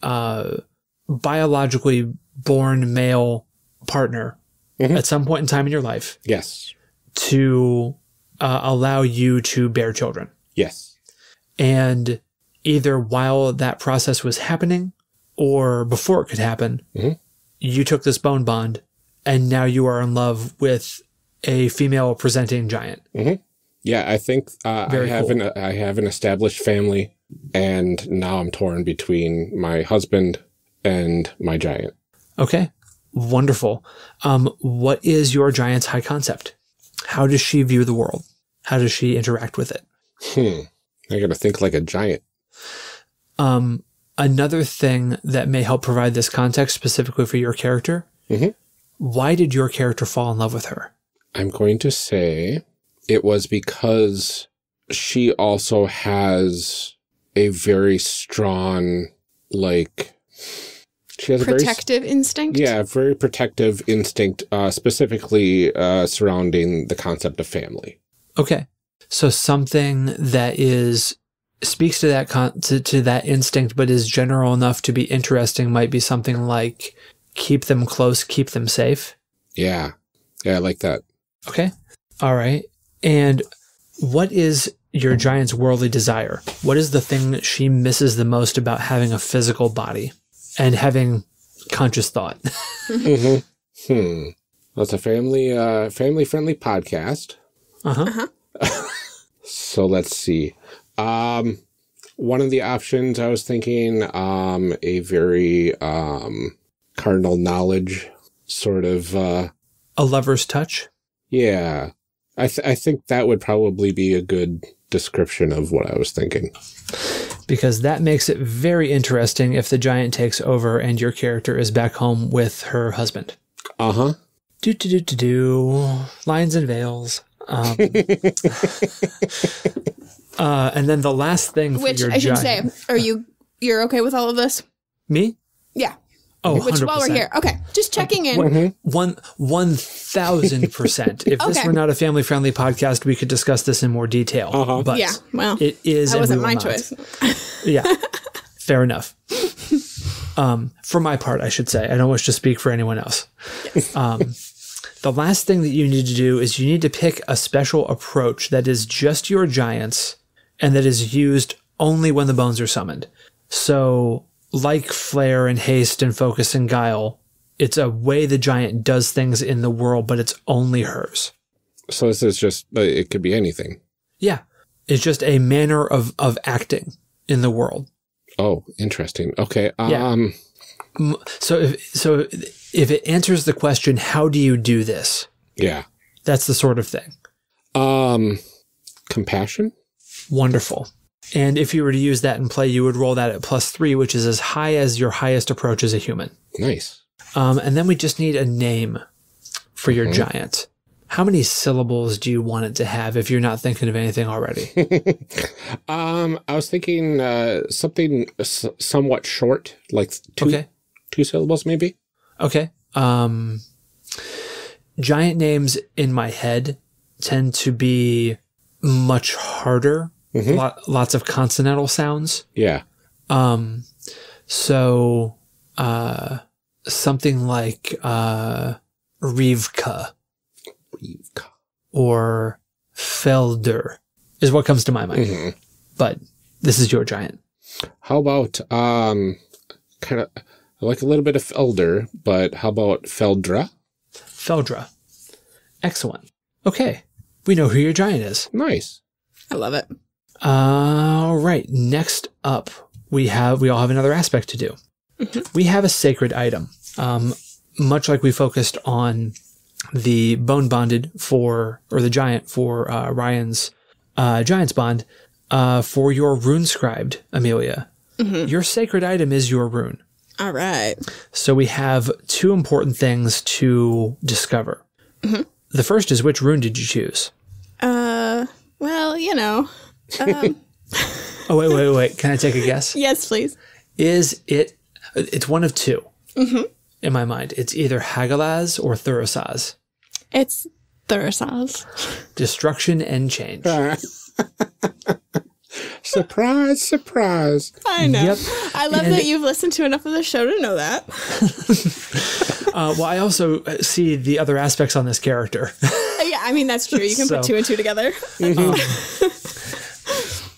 biologically born male partner mm-hmm. at some point in time in your life. Yes. To allow you to bear children. Yes. And either while that process was happening or before it could happen, mm-hmm. you took this bone bond, and now you are in love with a female-presenting giant. Mm-hmm. Yeah, I think I have an established family, and now I'm torn between my husband and my giant. Okay, wonderful. What is your giant's high concept? How does she view the world? How does she interact with it? I got to think like a giant. Another thing that may help provide this context specifically for your character, mm-hmm. why did your character fall in love with her? I'm going to say it was because she also has a very strong, like... She has a protective instinct? Yeah, very protective instinct, specifically surrounding the concept of family. Okay. So something that is... speaks to that that instinct, but is general enough to be interesting might be something like keep them close, keep them safe. Yeah. Yeah, I like that. Okay. All right. And what is your giant's worldly desire? What is the thing that she misses the most about having a physical body and having conscious thought? mm-hmm. That's a family-friendly podcast. Uh-huh. Uh-huh. So let's see. One of the options I was thinking, a very, cardinal knowledge sort of, a lover's touch. Yeah. I think that would probably be a good description of what I was thinking. Because that makes it very interesting if the giant takes over and your character is back home with her husband. Uh-huh. Do-do-do-do-do. Lines and veils. And then the last thing for your giant. Which I should say, are you're okay with all of this? Me? Yeah. Oh, 100%. Which, while we're here. Okay. Just checking in. 1,000%. If this were not a family-friendly podcast, we could discuss this in more detail. Uh-huh. But yeah, well, it is. That wasn't my choice. Yeah. Fair enough. For my part, I should say. I don't wish to speak for anyone else. Yes. The last thing that you need to do is you need to pick a special approach that is just your giant's and that is used only when the bones are summoned. So, like Flare and Haste and Focus and Guile, it's a way the giant does things in the world, but it's only hers. So this is just, it could be anything. Yeah. It's just a manner of acting in the world. Oh, interesting. Okay. Yeah. So if it answers the question, how do you do this? Yeah. That's the sort of thing. Compassion? Wonderful. And if you were to use that in play, you would roll that at +3, which is as high as your highest approach as a human. Nice. And then we just need a name. for your giant, how many syllables do you want it to have if you're not thinking of anything already? I was thinking something somewhat short, like two syllables maybe. Okay. Giant names in my head tend to be much harder. Lots of consonantal sounds. Yeah. So something like Rivka. Or Felder is what comes to my mind. But this is your giant. How about kind of like a little bit of Felder, but how about Feldra? Feldra. Excellent. Okay. We know who your giant is. Nice. I love it. All right. Next up, we all have another aspect to do. We have a sacred item. Much like we focused on the bone bonded for, or the giant for Ryan's giant's bond, for your rune scribed, Amelia. Your sacred item is your rune. All right. So we have two important things to discover. The first is, which rune did you choose? Well, you know. Oh, wait. Can I take a guess? Yes, please. Is it... It's one of two in my mind. It's either Hagalaz or Thurisaz. It's Thurisaz. Destruction and change. Surprise, surprise. I know. Yep. I love that you've listened to enough of the show to know that. Well, I also see the other aspects on this character. Yeah, I mean, that's true. You can put two and two together.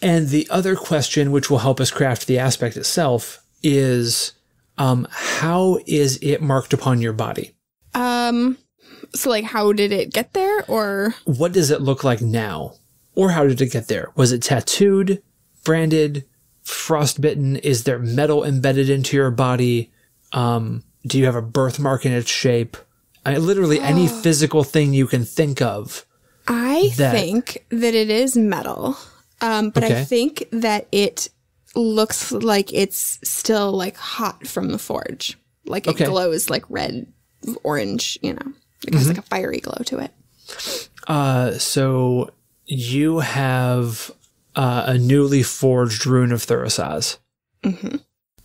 And the other question, which will help us craft the aspect itself, is how is it marked upon your body? So, like, how did it get there, or? What does it look like now? Or how did it get there? Was it tattooed, branded, frostbitten? Is there metal embedded into your body? Do you have a birthmark in its shape? I mean, literally any physical thing you can think of. I think that it is metal. But I think that it looks like it's still, like, hot from the forge. Like, it glows, like, red, orange, you know. It has, like, a fiery glow to it. So... You have a newly forged rune of Thurisaz.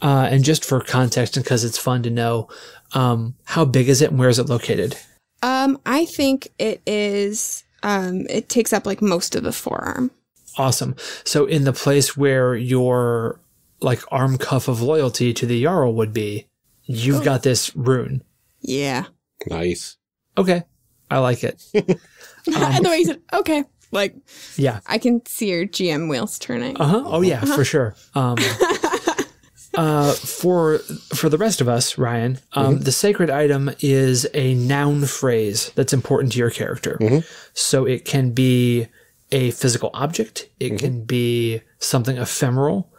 And just for context, and because it's fun to know, how big is it and where is it located? I think it is, it takes up like most of the forearm. Awesome. So in the place where your like arm cuff of loyalty to the Jarl would be, you've got this rune. Yeah. Nice. Okay. I like it. And the way you said, okay. Like, yeah, I can see your GM wheels turning. Oh, yeah, for sure. For the rest of us, Ryan, the sacred item is a noun phrase that's important to your character. So it can be a physical object. It can be something ephemeral.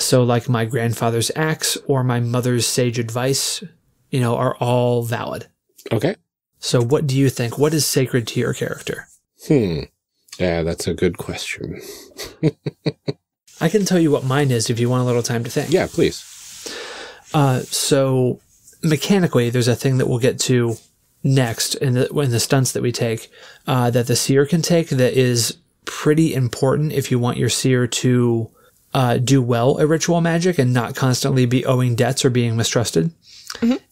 So like my grandfather's axe or my mother's sage advice, you know, are all valid. Okay. So what do you think? What is sacred to your character? Yeah, that's a good question. I can tell you what mine is if you want a little time to think. Yeah, please. So mechanically, there's a thing that we'll get to next in the stunts that we take that the seer can take that is pretty important if you want your seer to do well at ritual magic and not constantly be owing debts or being mistrusted.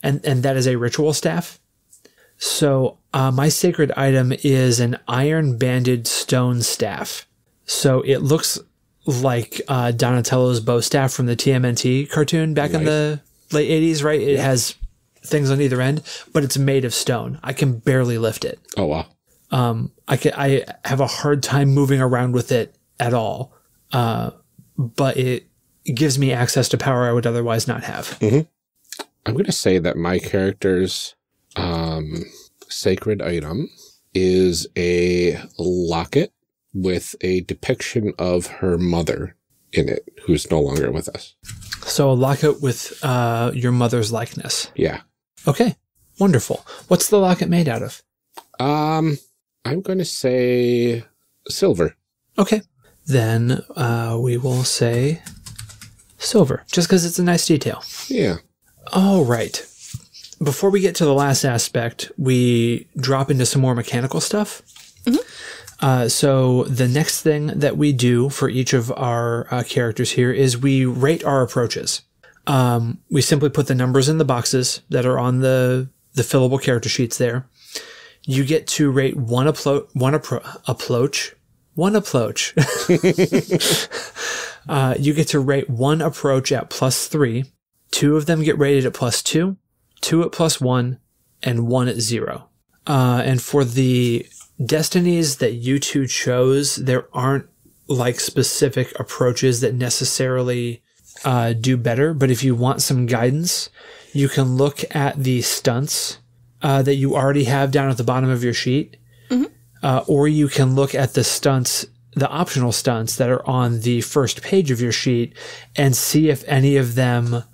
And that is a ritual staff. So my sacred item is an iron-banded stone staff. So it looks like Donatello's bow staff from the TMNT cartoon back in the late 80s, right? It has things on either end, but it's made of stone. I can barely lift it. Oh, wow. I have a hard time moving around with it at all, but it gives me access to power I would otherwise not have. I'm going to say that my character's... sacred item is a locket with a depiction of her mother in it, who's no longer with us. So a locket with your mother's likeness. Yeah. Okay. Wonderful. What's the locket made out of? I'm going to say silver. Okay. Then we will say silver, just because it's a nice detail. Yeah. All right. before we get to the last aspect, we drop into some more mechanical stuff. Mm-hmm. So the next thing that we do for each of our characters here is we rate our approaches. We simply put the numbers in the boxes that are on the fillable character sheets there. You get to rate one approach. You get to rate one approach at +3. Two of them get rated at +2, two at +1, and one at 0. And for the destinies that you two chose, there aren't like specific approaches that necessarily do better. But if you want some guidance, you can look at the stunts that you already have down at the bottom of your sheet. Mm-hmm. Or you can look at the stunts, the optional stunts that are on the first page of your sheet, and see if any of them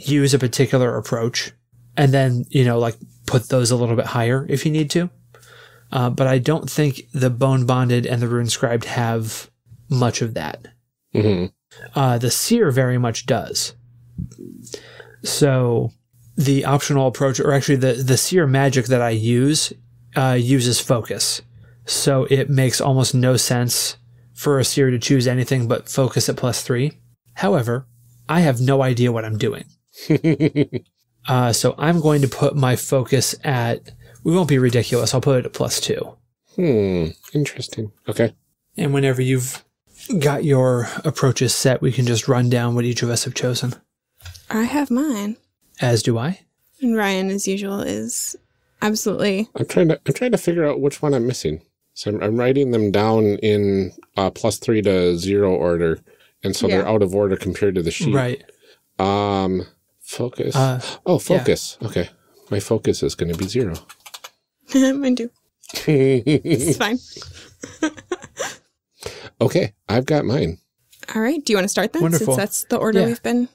use a particular approach, and then, you know, like put those a little bit higher if you need to. But I don't think the Bone Bonded and the Rune Scribed have much of that. Mm-hmm. The Seer very much does. So the optional approach, or actually the Seer magic that I use, uses focus. So it makes almost no sense for a Seer to choose anything but focus at +3. However, I have no idea what I'm doing. So I'm going to put my focus at, we won't be ridiculous, I'll put it at +2. Interesting. Okay. And whenever you've got your approaches set, we can just run down what each of us have chosen. I have mine. As do I. And Ryan, as usual, is absolutely... I'm trying to figure out which one I'm missing. So I'm writing them down in +3 to 0 order, and so they're out of order compared to the sheet. Right. Focus. Focus. Yeah. Okay. My focus is going to be 0. Mine too. It's fine. Okay. I've got mine. All right. Do you want to start then? Wonderful. Since that's the order we've been.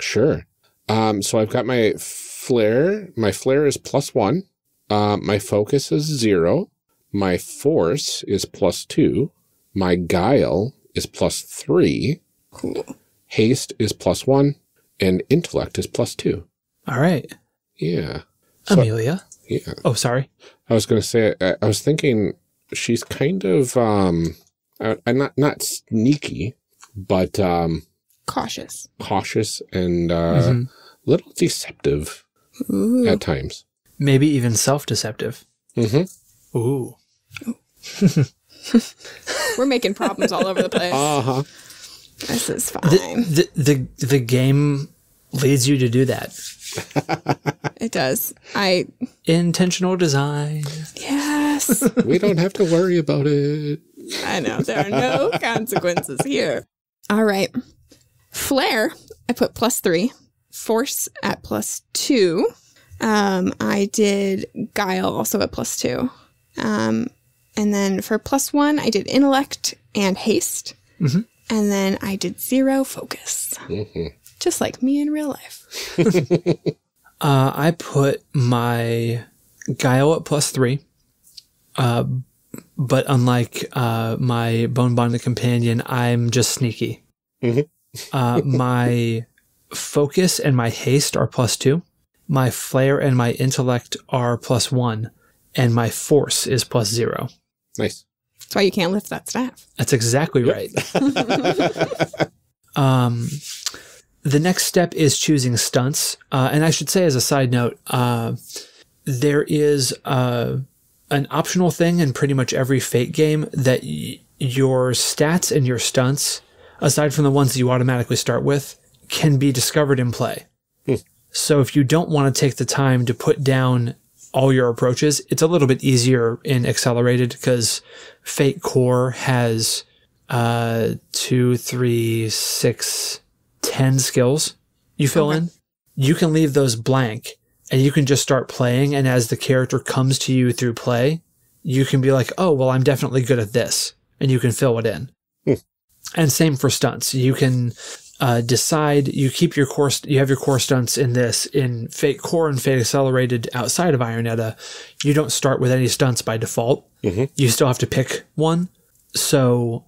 Sure. So I've got my flare. My flare is +1. My focus is 0. My force is +2. My guile is +3. Cool. Haste is +1. And intellect is +2. All right. Yeah. So, Amelia? Yeah. Oh, sorry. I was going to say, I was thinking she's kind of, not sneaky, but... cautious. Cautious and little deceptive. Ooh. At times. Maybe even self-deceptive. Mm-hmm. Ooh. We're making problems all over the place. Uh-huh. This is fine. The game leads you to do that. It does. Intentional design. Yes. We don't have to worry about it. I know. There are no consequences here. All right. Flare, I put +3. Force at +2. I did guile also at +2. And then for +1, I did intellect and haste. Mm-hmm. And then I did 0 focus. Mm-hmm. Just like me in real life. I put my guile at +3. But unlike my Bone Bonded companion, I'm just sneaky. Mm-hmm. My focus and my haste are +2. My flare and my intellect are +1. And my force is +0. Nice. That's why you can't lift that staff. That's exactly right. The next step is choosing stunts. And I should say as a side note, there is an optional thing in pretty much every Fate game that your stats and your stunts, aside from the ones that you automatically start with, can be discovered in play. So if you don't want to take the time to put down all your approaches, it's a little bit easier in Accelerated because Fate Core has 2, 3, 6, 10 skills you fill in. You can leave those blank and you can just start playing. And as the character comes to you through play, you can be like, oh, well, I'm definitely good at this. And you can fill it in. And same for stunts. You can decide, you have your core stunts in this, in Fate Core and Fate Accelerated outside of Iron Edda. You don't start with any stunts by default. Mm-hmm. You still have to pick one. So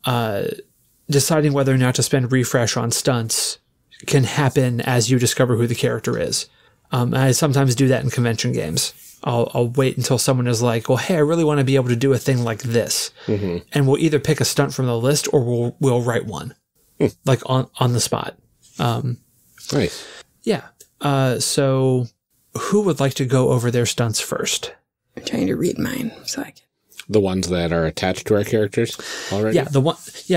deciding whether or not to spend refresh on stunts can happen as you discover who the character is. I sometimes do that in convention games. I'll wait until someone is like, well, hey, I really want to be able to do a thing like this. Mm-hmm. And we'll either pick a stunt from the list or we'll write one like on the spot. Right. Yeah. So who would like to go over their stunts first? I'm trying to read mine so I can. The ones that are attached to our characters already? Yeah.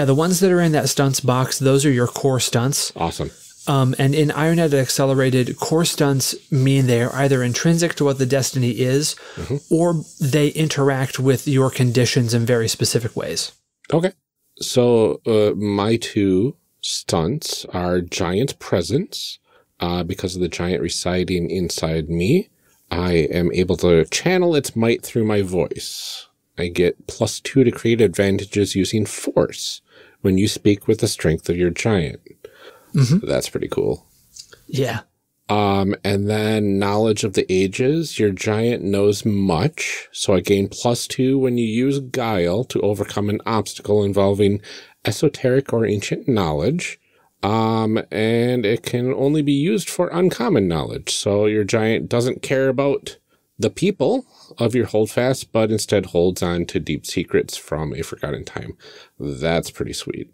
The ones that are in that stunts box, those are your core stunts. Awesome. And in Iron Edda Accelerated, core stunts mean they are either intrinsic to what the destiny is, mm-hmm. or they interact with your conditions in very specific ways. Okay. So my two stunts are giant presence. Because of the giant residing inside me, I am able to channel its might through my voice. I get +2 to create advantages using force when you speak with the strength of your giant. Mm-hmm. That's pretty cool. Yeah. And then knowledge of the ages. Your giant knows much, so I gain +2 when you use guile to overcome an obstacle involving esoteric or ancient knowledge. And it can only be used for uncommon knowledge. So your giant doesn't care about the people of your Holdfast, but instead holds on to deep secrets from a forgotten time. That's pretty sweet.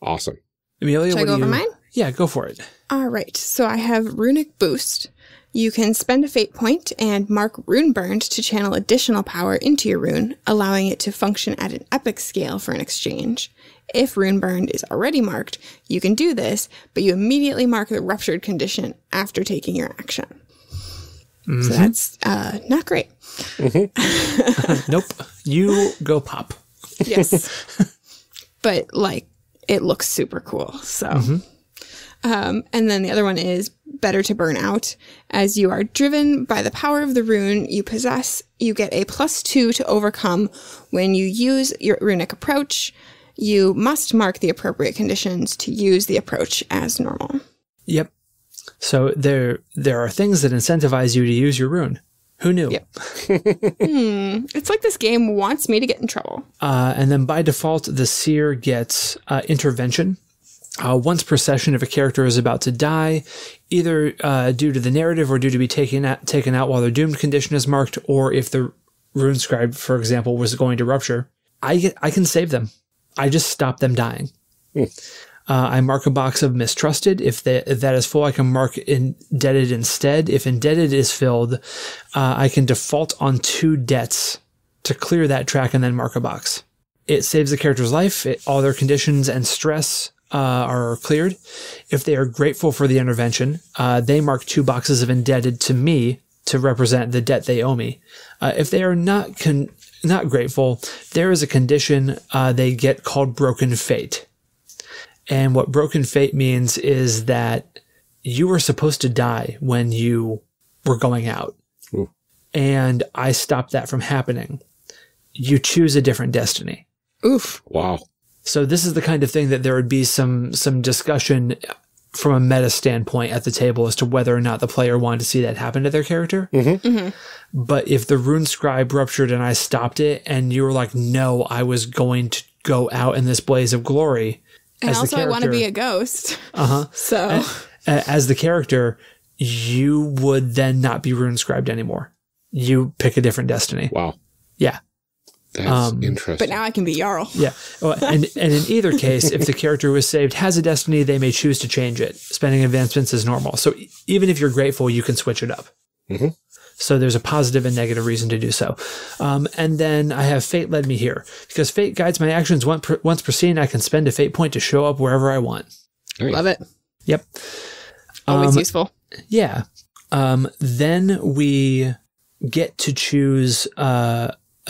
Awesome. Amelia, should I go over mine? Yeah, go for it. All right. So I have Runic Boost. You can spend a fate point and mark Rune Burned to channel additional power into your rune, allowing it to function at an epic scale for an exchange. If Rune Burned is already marked, you can do this, but you immediately mark the ruptured condition after taking your action. Mm-hmm. So that's not great. Mm-hmm. Nope. You go pop. Yes. But, like, it looks super cool. So, mm-hmm. And then the other one is better to burn out. As you are driven by the power of the rune you possess, you get a +2 to overcome when you use your runic approach. You must mark the appropriate conditions to use the approach as normal. Yep. So there are things that incentivize you to use your rune. Who knew? Yep. It's like this game wants me to get in trouble. And then by default, the seer gets intervention. Once per session, if a character is about to die, either due to the narrative or due to be taken out while their doomed condition is marked, or if the rune scribe, for example, was going to rupture, I can save them. I just stop them dying. I mark a box of mistrusted. If that is full, I can mark indebted instead. If indebted is filled, I can default on 2 debts to clear that track and then mark a box. It saves the character's life. All their conditions and stress are cleared. If they are grateful for the intervention, they mark 2 boxes of indebted to me to represent the debt they owe me. If they are not grateful, there is a condition they get called Broken Fate. And what Broken Fate means is that you were supposed to die when you were going out. Ooh. And I stopped that from happening. You choose a different destiny. Oof. Wow. So this is the kind of thing that there would be some discussion from a meta standpoint at the table as to whether or not the player wanted to see that happen to their character. Mm-hmm. Mm-hmm. But if the rune scribe ruptured and I stopped it and you were like, no, I was going to go out in this blaze of glory. And as also the character, I want to be a ghost. Uh-huh. So. As the character, you would then not be rune scribed anymore. You pick a different destiny. Wow. Yeah. That's interesting. But now I can be Jarl. Yeah. Well, and in either case, if the character who is saved has a destiny, they may choose to change it. Spending advancements is normal. So even if you're grateful, you can switch it up. Mm-hmm. So there's a positive and negative reason to do so. And then I have Fate Led Me Here. Because Fate guides my actions once per scene, I can spend a Fate point to show up wherever I want. Great. Love it. Yep. Always useful. Yeah. Then we get to choose...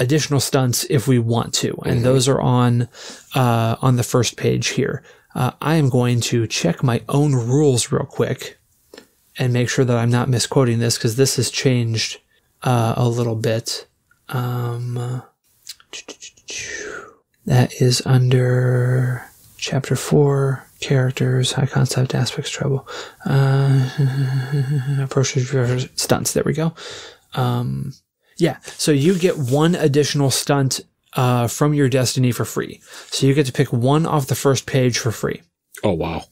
additional stunts if we want to, and mm-hmm. those are on the first page here. I am going to check my own rules real quick and make sure that I'm not misquoting this, because this has changed a little bit. That is under Chapter 4, Characters, High Concept, Aspects, Trouble. Approaches, Stunts, there we go. Yeah, so you get 1 additional stunt from your destiny for free. So you get to pick 1 off the first page for free. Oh, wow.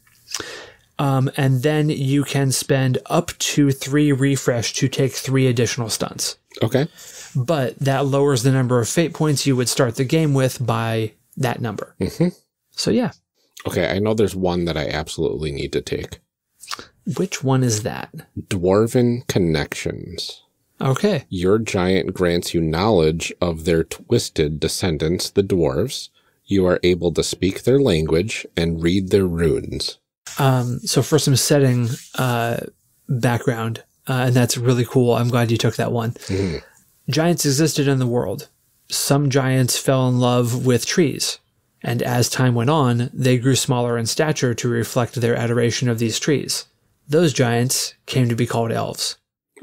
And then you can spend up to 3 refresh to take 3 additional stunts. Okay. But that lowers the number of fate points you would start the game with by that number. Mm-hmm. So, yeah. Okay, I know there's one that I absolutely need to take. Which one is that? Dwarven Connections. Okay. Your giant grants you knowledge of their twisted descendants, the dwarves. You are able to speak their language and read their runes. So for some setting background, and that's really cool. I'm glad you took that one. Mm. Giants existed in the world. Some giants fell in love with trees. And as time went on, they grew smaller in stature to reflect their adoration of these trees. Those giants came to be called elves.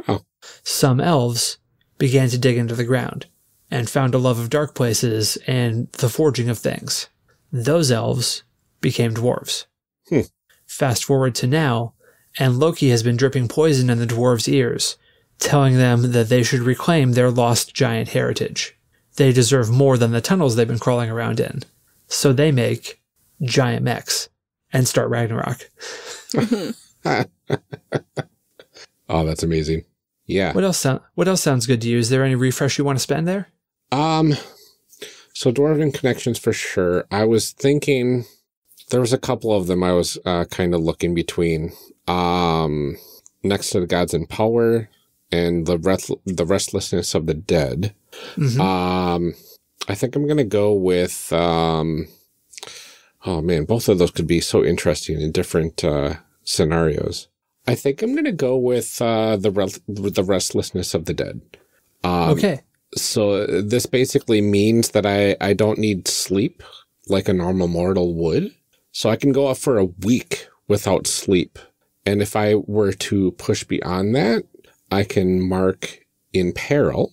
Oh. Some elves began to dig into the ground and found a love of dark places and the forging of things. Those elves became dwarves. Hmm. Fast forward to now, and Loki has been dripping poison in the dwarves' ears, telling them that they should reclaim their lost giant heritage. They deserve more than the tunnels they've been crawling around in. So they make giant mechs and start Ragnarok. Oh, that's amazing. Yeah. What else sounds good to you? Is there any refresh you want to spend there? So Dwarven Connections for sure. I was thinking there was a couple of them I was kind of looking between. Next to the Gods in Power and the Restlessness of the Dead. Mm-hmm. I think I'm going to go with, oh man, both of those could be so interesting in different scenarios. I think I'm going to go with the Restlessness of the Dead. Okay. So this basically means that I don't need sleep like a normal mortal would. So I can go off for a week without sleep. And if I were to push beyond that, I can mark in peril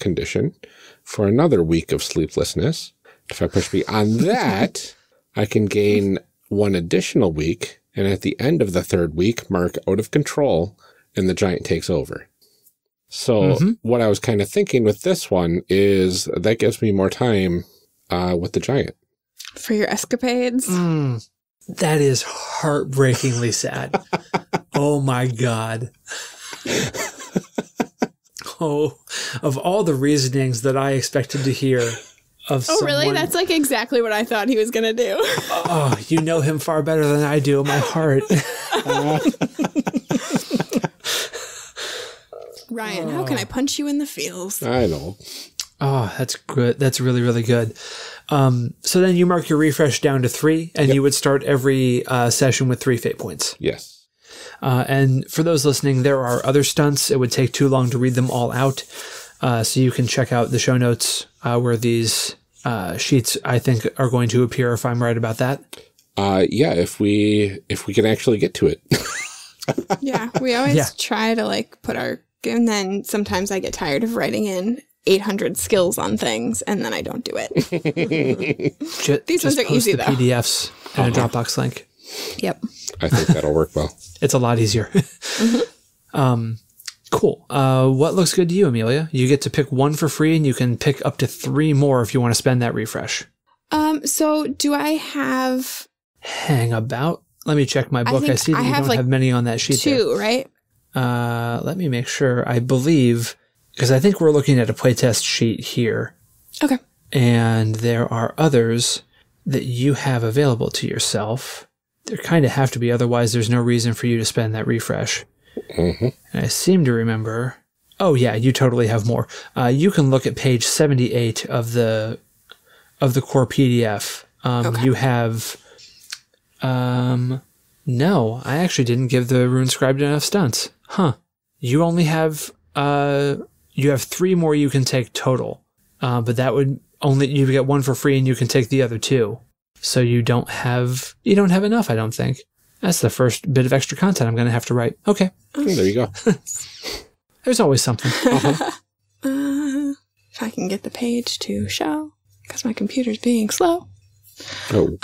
condition for another week of sleeplessness. If I push beyond that, I can gain 1 additional week. And at the end of the 3rd week, mark out of control, and the giant takes over. So what I was kind of thinking with this one is that gives me more time with the giant. For your escapades? Mm, that is heartbreakingly sad. Oh, my God. Oh, of all the reasonings that I expected to hear... Oh, really? That's like exactly what I thought he was going to do. Oh, you know him far better than I do, my heart. Ryan, how can I punch you in the feels? I know. Oh, that's good. That's really, really good. So then you mark your refresh down to 3, and you would start every session with 3 fate points. Yes. And for those listening, there are other stunts. It would take too long to read them all out. So you can check out the show notes where these sheets, I think, are going to appear, if I'm right about that. Yeah, if we can actually get to it. Yeah, we always try to, like, put our... And then sometimes I get tired of writing in 800 skills on things, and then I don't do it. These ones are easy, though. PDFs and a Dropbox link. Yep. I think that'll work well. It's a lot easier. Cool. What looks good to you, Amelia? You get to pick 1 for free, and you can pick up to 3 more if you want to spend that refresh. So do I have... Hang about. Let me check my book. I see that I don't have many on that sheet. 2, there. Right? Let me make sure. I believe, because I think we're looking at a playtest sheet here. Okay. And there are others that you have available to yourself. There kind of have to be, otherwise there's no reason for you to spend that refresh. Mm-hmm. And I seem to remember... Oh, yeah, you totally have more. You can look at page 78 of the core PDF. Okay. You have... no, I actually didn't give the RuneScribe enough stunts. Huh. You only have... you have 3 more you can take total. But that would only... You get 1 for free, and you can take the other 2. So you don't have... You don't have enough, I don't think. That's the first bit of extra content I'm going to have to write. Okay. There you go. There's always something. If I can get the page to show, because my computer's being slow. Oh.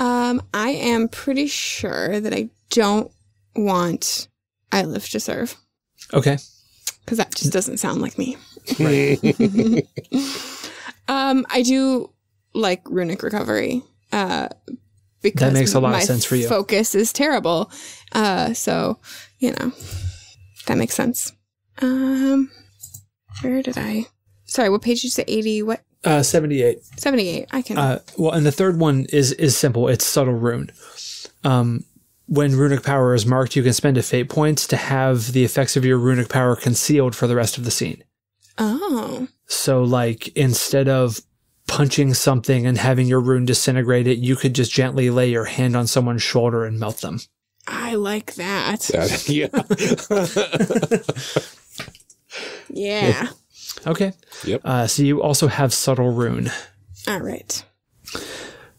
I am pretty sure that I don't want I Live to Serve. Okay. Because that just doesn't sound like me. Right. I do like Runic Recovery, because that makes a lot of sense for you. Focus is terrible. So, you know, that makes sense. Where did I? Sorry, what page did you say? 80? What? 78. 78. I can. Well, and the third one is simple. It's Subtle Rune. When runic power is marked, you can spend a fate point to have the effects of your runic power concealed for the rest of the scene. Oh. So, like, instead of punching something and having your rune disintegrate it, you could just gently lay your hand on someone's shoulder and melt them. I like that. Yeah. Yeah. Okay. Yep. So you also have Subtle Rune. All right.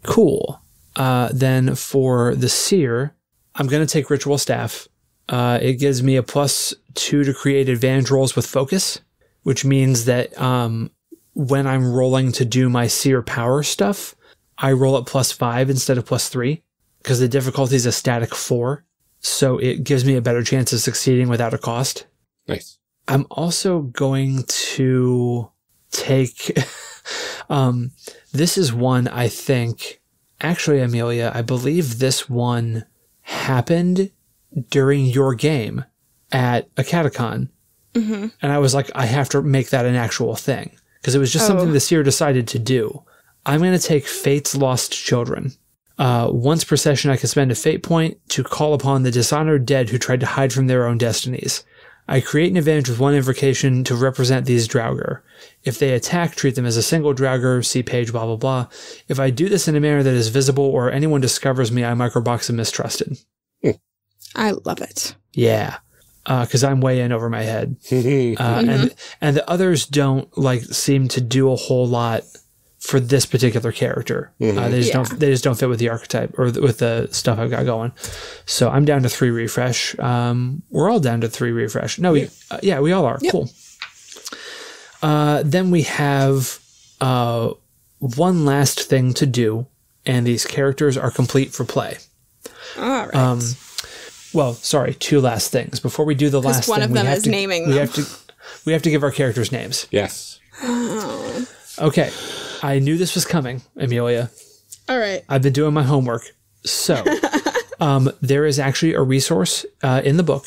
Cool. Then for the Seer, I'm going to take Ritual Staff. It gives me a +2 to create advantage rolls with focus, which means that when I'm rolling to do my Seer power stuff, I roll at +5 instead of +3 because the difficulty is a static 4. So it gives me a better chance of succeeding without a cost. Nice. I'm also going to take... this is one I think... Actually, Amelia, I believe this one happened during your game at AcadeCon. Mm-hmm. And I was like, I have to make that an actual thing because it was just something the Seer decided to do. I'm going to take Fate's Lost Children. Once per session, I can spend a fate point to call upon the dishonored dead who tried to hide from their own destinies. I create an advantage with one invocation to represent these Draugr. If they attack, treat them as a single Draugr, see page, blah, blah, blah. If I do this in a manner that is visible or anyone discovers me, I microbox them mistrusted. I love it. Yeah. Because I'm way in over my head. And the others don't seem to do a whole lot for this particular character. They just don't fit with the archetype or with the stuff I've got going. So I'm down to 3 refresh. We're all down to 3 refresh. No, we all are. Yep. Cool. Then we have one last thing to do, and these characters are complete for play. All right. Well, sorry, 2 last things before we do the last thing. One of them is naming them. We have to give our characters names. Yes. Oh. Okay. I knew this was coming, Amelia. All right. I've been doing my homework. So there is actually a resource in the book,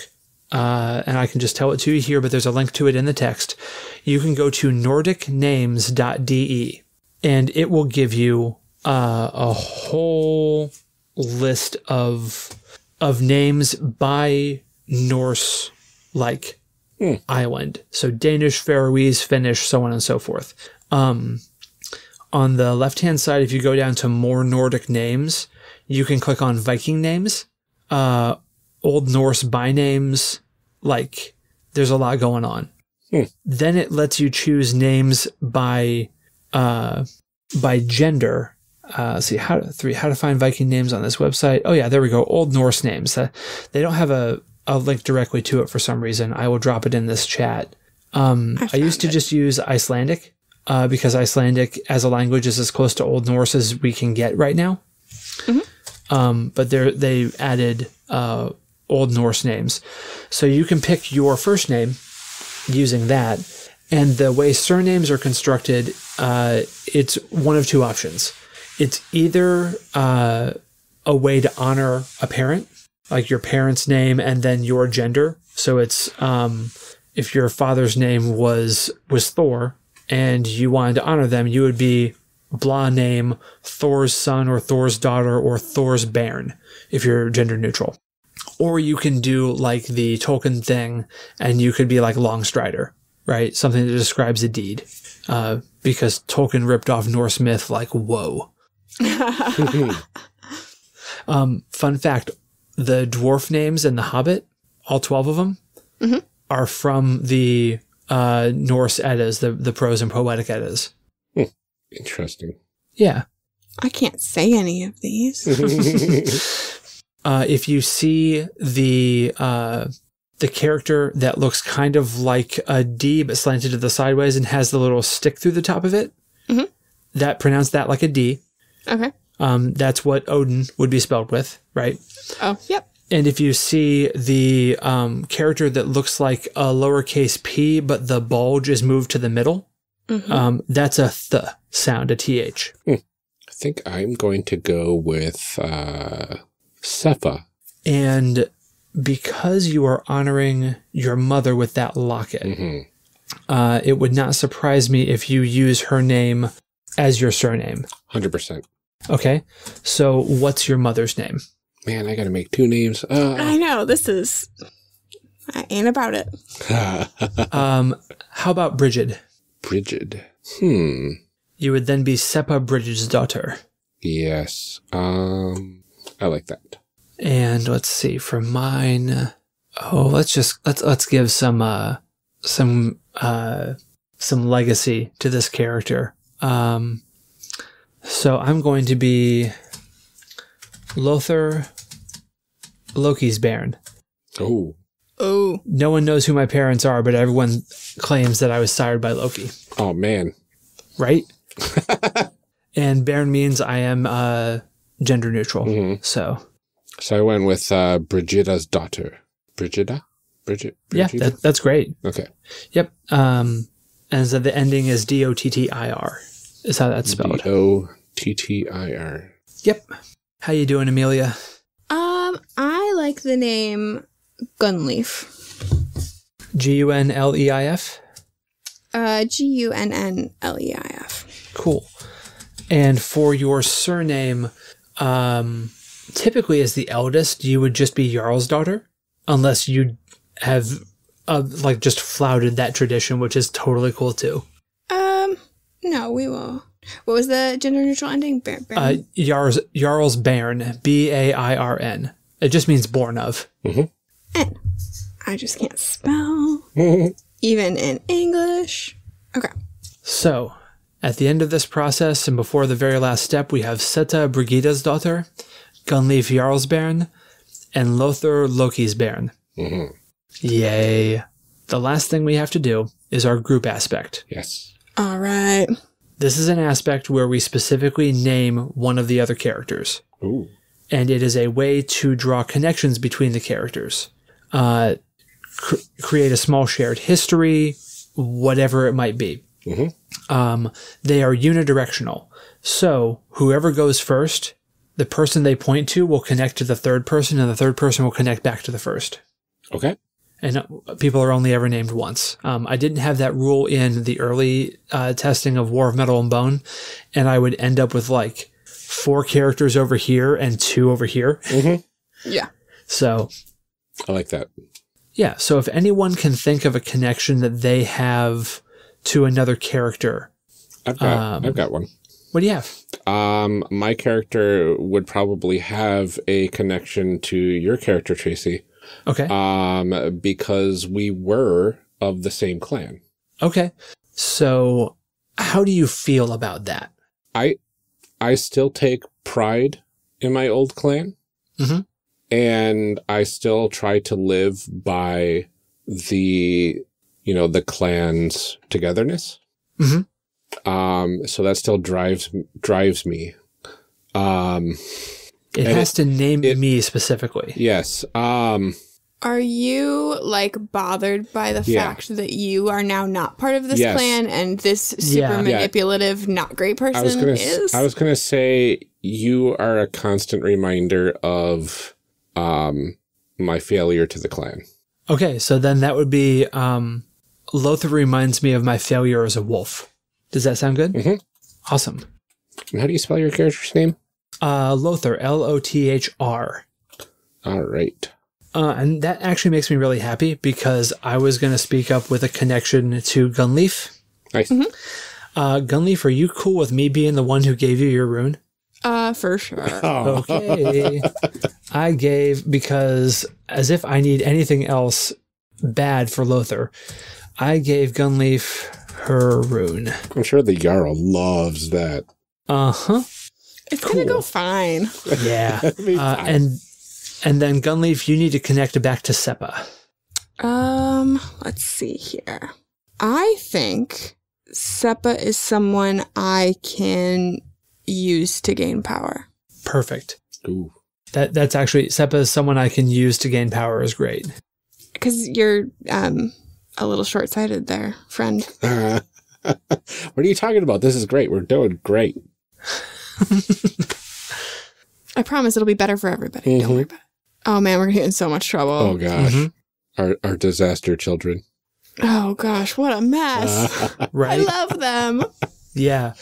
and I can just tell it to you here, but there's a link to it in the text. You can go to nordicnames.de, and it will give you a whole list of names by Norse, island. So Danish, Faroese, Finnish, so on and so forth. On the left-hand side, if you go down to More Nordic Names, you can click on Viking names, Old Norse by names. There's a lot going on. Then it lets you choose names by gender. How to find Viking names on this website. Oh, yeah, there we go. Old Norse names. They don't have a link directly to it for some reason. I will drop it in this chat. I used to just use Icelandic. Because Icelandic as a language is as close to Old Norse as we can get right now. Mm-hmm. But they added Old Norse names. So you can pick your first name using that. And the way surnames are constructed, it's one of 2 options. It's either a way to honor a parent, like your parent's name and then your gender. So it's if your father's name was Thor, and you wanted to honor them, you would be blah name Thor's son or Thor's daughter or Thor's bairn if you're gender neutral. Or you can do the Tolkien thing and you could be Longstrider, right? Something that describes a deed because Tolkien ripped off Norse myth whoa. Fun fact, the dwarf names in The Hobbit, all 12 of them, are from the... Norse Eddas, the prose and poetic Eddas. Interesting. Yeah. I can't say any of these. If you see the character that looks kind of like a D but slanted to the sideways and has the little stick through the top of it, that pronounce that like a D. Okay. That's what Odin would be spelled with, right? Oh, yep. And if you see the character that looks like a lowercase p, but the bulge is moved to the middle, that's a th sound, a th. think I'm going to go with Sefa. And because you are honoring your mother with that locket, it would not surprise me if you use her name as your surname. 100%. Okay. So what's your mother's name? Man, I got to make two names. I know. This is... I ain't about it. How about Brigid? Brigid. You would then be Sepa Brigid's daughter. Yes. I like that. And let's see for mine. Oh, let's give some legacy to this character. So I'm going to be Lothar Loki's bairn. Oh. Oh. No one knows who my parents are, but everyone claims that I was sired by Loki. Oh, man. Right? And bairn means I am gender neutral. So I went with Brigida's daughter. Brigida? Yeah, that's great. Okay. Yep. And so the ending is D-O-T-T-I-R is how that's spelled. D-O-T-T-I-R. Yep. How you doing, Amelia? I like the name... Gunnleif. G-U-N-L-E-I-F? G-U-N-N-L-E-I-F. Cool. And for your surname, typically as the eldest, you would just be Jarl's daughter, unless you have like just flouted that tradition, which is totally cool too. No, we will. What was the gender neutral ending? Jarlsbairn. B-A-I-R-N. It just means born of. And I just can't spell, even in English. Okay. So, at the end of this process and before the very last step, we have Sefa Brigida's daughter, Gunnleif Jarlsbairn, and Lothar Loki's bairn. Yay. The last thing we have to do is our group aspect. Yes. All right. This is an aspect where we specifically name one of the other characters. Ooh. And it is a way to draw connections between the characters. Create a small shared history, whatever it might be. They are unidirectional. So whoever goes first, the person they point to will connect to the third person, and the third person will connect back to the first. Okay. And people are only ever named once. I didn't have that rule in the early testing of War of Metal and Bone, and I would end up with, like, 4 characters over here and 2 over here. Yeah. So... I like that. Yeah, so if anyone can think of a connection that they have to another character. I've got one. What do you have? My character would probably have a connection to your character, Tracy. Okay. Because we were of the same clan. Okay. So how do you feel about that? I still take pride in my old clan. And I still try to live by the, you know, the clan's togetherness. So that still drives me. It has to name me specifically. Yes. Are you, like, bothered by the fact that you are now not part of this clan and this super manipulative, not great person is? I was going to say you are a constant reminder of... my failure to the clan. Okay, so then that would be, Lothar reminds me of my failure as a wolf. Does that sound good? Awesome. And how do you spell your character's name? Lothar, L-O-T-H-R. All right. And that actually makes me really happy because I was going to speak up with a connection to Gunnleif. Nice. Gunnleif, are you cool with me being the one who gave you your rune? For sure. Oh. Okay. I gave, because as if I need anything else bad for Lothar, I gave Gunnleif her rune. I'm sure the Jarl loves that. It's cool. Gonna go fine. Yeah. And then Gunnleif, you need to connect back to Sepa. Let's see here. I think Sepa is someone I can use to gain power. Perfect. Ooh. That's actually, Sepa is someone I can use to gain power is great. Because you're a little short-sighted there, friend. What are you talking about? This is great. We're doing great. I promise it'll be better for everybody. Mm-hmm. Don't worry about it. Oh, man, we're going to get in so much trouble. Oh, gosh. Mm-hmm. Our disaster children. Oh, gosh, what a mess. Right? I love them. Yeah.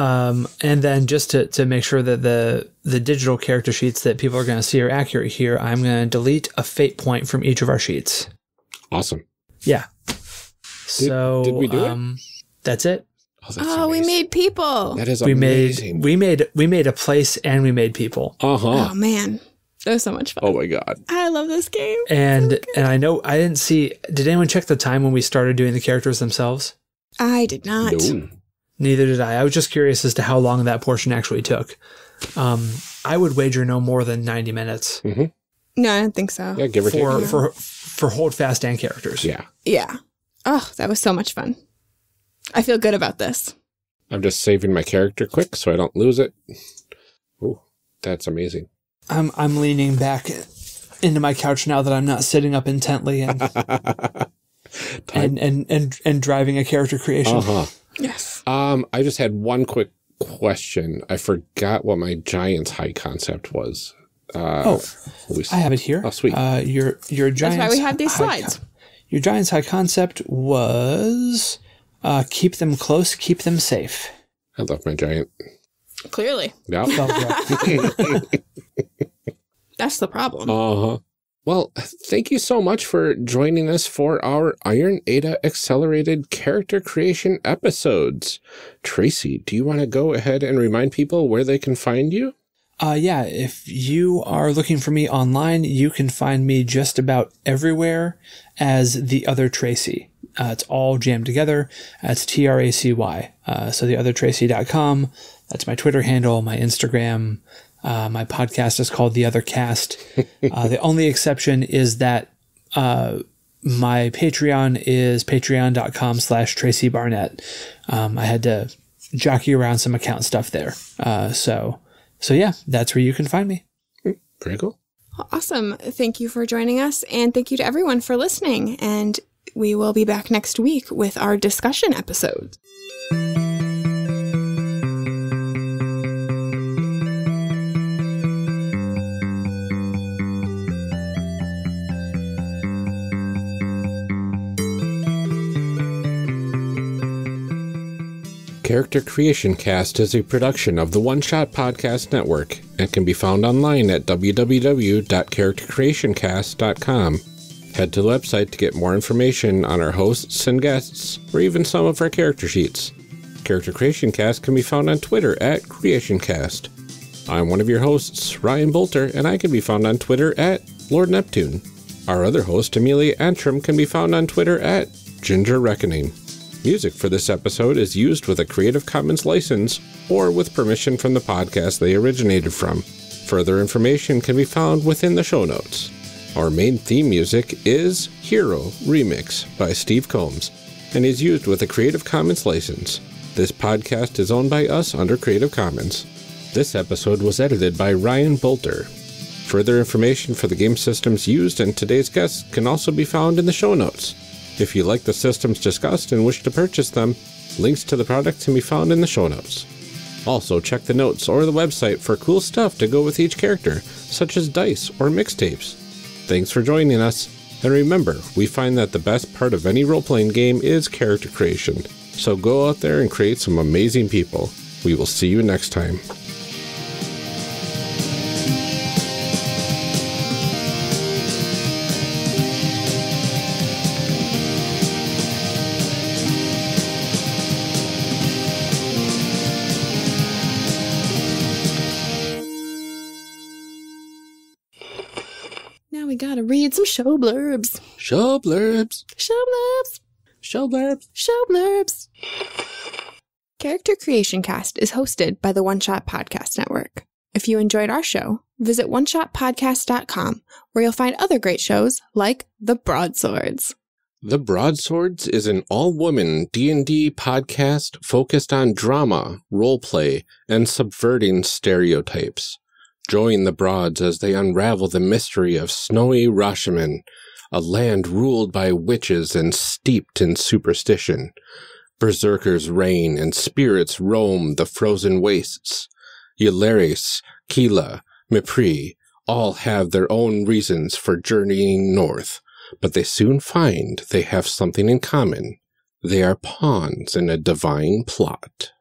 And then just to make sure that the digital character sheets that people are going to see are accurate here, I'm going to delete a fate point from each of our sheets. Awesome. Yeah. Did we do it? That's it. Oh, we made people. That is amazing. We made a place and we made people. Uh-huh. Oh, man. That was so much fun. Oh, my God. I love this game. And I know I didn't see. Did anyone check the time when we started doing the characters themselves? I did not. No. Neither did I. I was just curious as to how long that portion actually took. I would wager no more than 90 minutes. Mm-hmm. No, I don't think so. Yeah, give or take. For Holdfast and characters. Yeah. Yeah. Oh, that was so much fun. I feel good about this. I'm just saving my character quick so I don't lose it. Oh, that's amazing. I'm leaning back into my couch now that I'm not sitting up intently and driving a character creation. Uh-huh. Yes. I just had one quick question. I forgot what my Giants High concept was. I have it here. Oh, sweet. Your Giants. That's why we have these slides. Your Giants High concept was keep them close, keep them safe. I love my giant. Clearly. Yeah. That's the problem. Uh-huh. Well, thank you so much for joining us for our Iron Edda Accelerated character creation episodes. Tracy, do you want to go ahead and remind people where they can find you? Yeah, if you are looking for me online, you can find me just about everywhere as The Other Tracy. It's all jammed together. That's TRACY. So theothertracy.com. That's my Twitter handle, my Instagram. My podcast is called The Other Cast. The only exception is that my Patreon is patreon.com/Tracy Barnett. I had to jockey around some account stuff there. So yeah, that's where you can find me. Pretty cool. Awesome. Thank you for joining us. And thank you to everyone for listening. And we will be back next week with our discussion episodes. Character Creation Cast is a production of the One Shot Podcast Network and can be found online at www.charactercreationcast.com. Head to the website to get more information on our hosts and guests, or even some of our character sheets. Character Creation Cast can be found on Twitter at CreationCast. I'm one of your hosts, Ryan Bolter, and I can be found on Twitter at Lord Neptune. Our other host, Amelia Antrim, can be found on Twitter at Ginger Reckoning. Music for this episode is used with a Creative Commons license or with permission from the podcast they originated from. Further information can be found within the show notes. Our main theme music is Hero Remix by Steve Combs and is used with a Creative Commons license. This podcast is owned by us under Creative Commons. This episode was edited by Ryan Bolter. Further information for the game systems used and today's guests can also be found in the show notes. If you like the systems discussed and wish to purchase them, links to the products can be found in the show notes. Also, check the notes or the website for cool stuff to go with each character, such as dice or mixtapes. Thanks for joining us, and remember, we find that the best part of any role-playing game is character creation. So go out there and create some amazing people. We will see you next time. Gotta read some show blurbs. Show blurbs. Show blurbs. Show blurbs. Show blurbs. Character Creation Cast is hosted by the One Shot Podcast Network. If you enjoyed our show, visit oneshotpodcast.com where you'll find other great shows like The Broadswords. The Broadswords is an all-woman D&D podcast focused on drama, roleplay, and subverting stereotypes. Join the Broads as they unravel the mystery of Snowy Rashemen, a land ruled by witches and steeped in superstition. Berserkers reign and spirits roam the frozen wastes. Yularis, Kila, Mipri, all have their own reasons for journeying north, but they soon find they have something in common. They are pawns in a divine plot.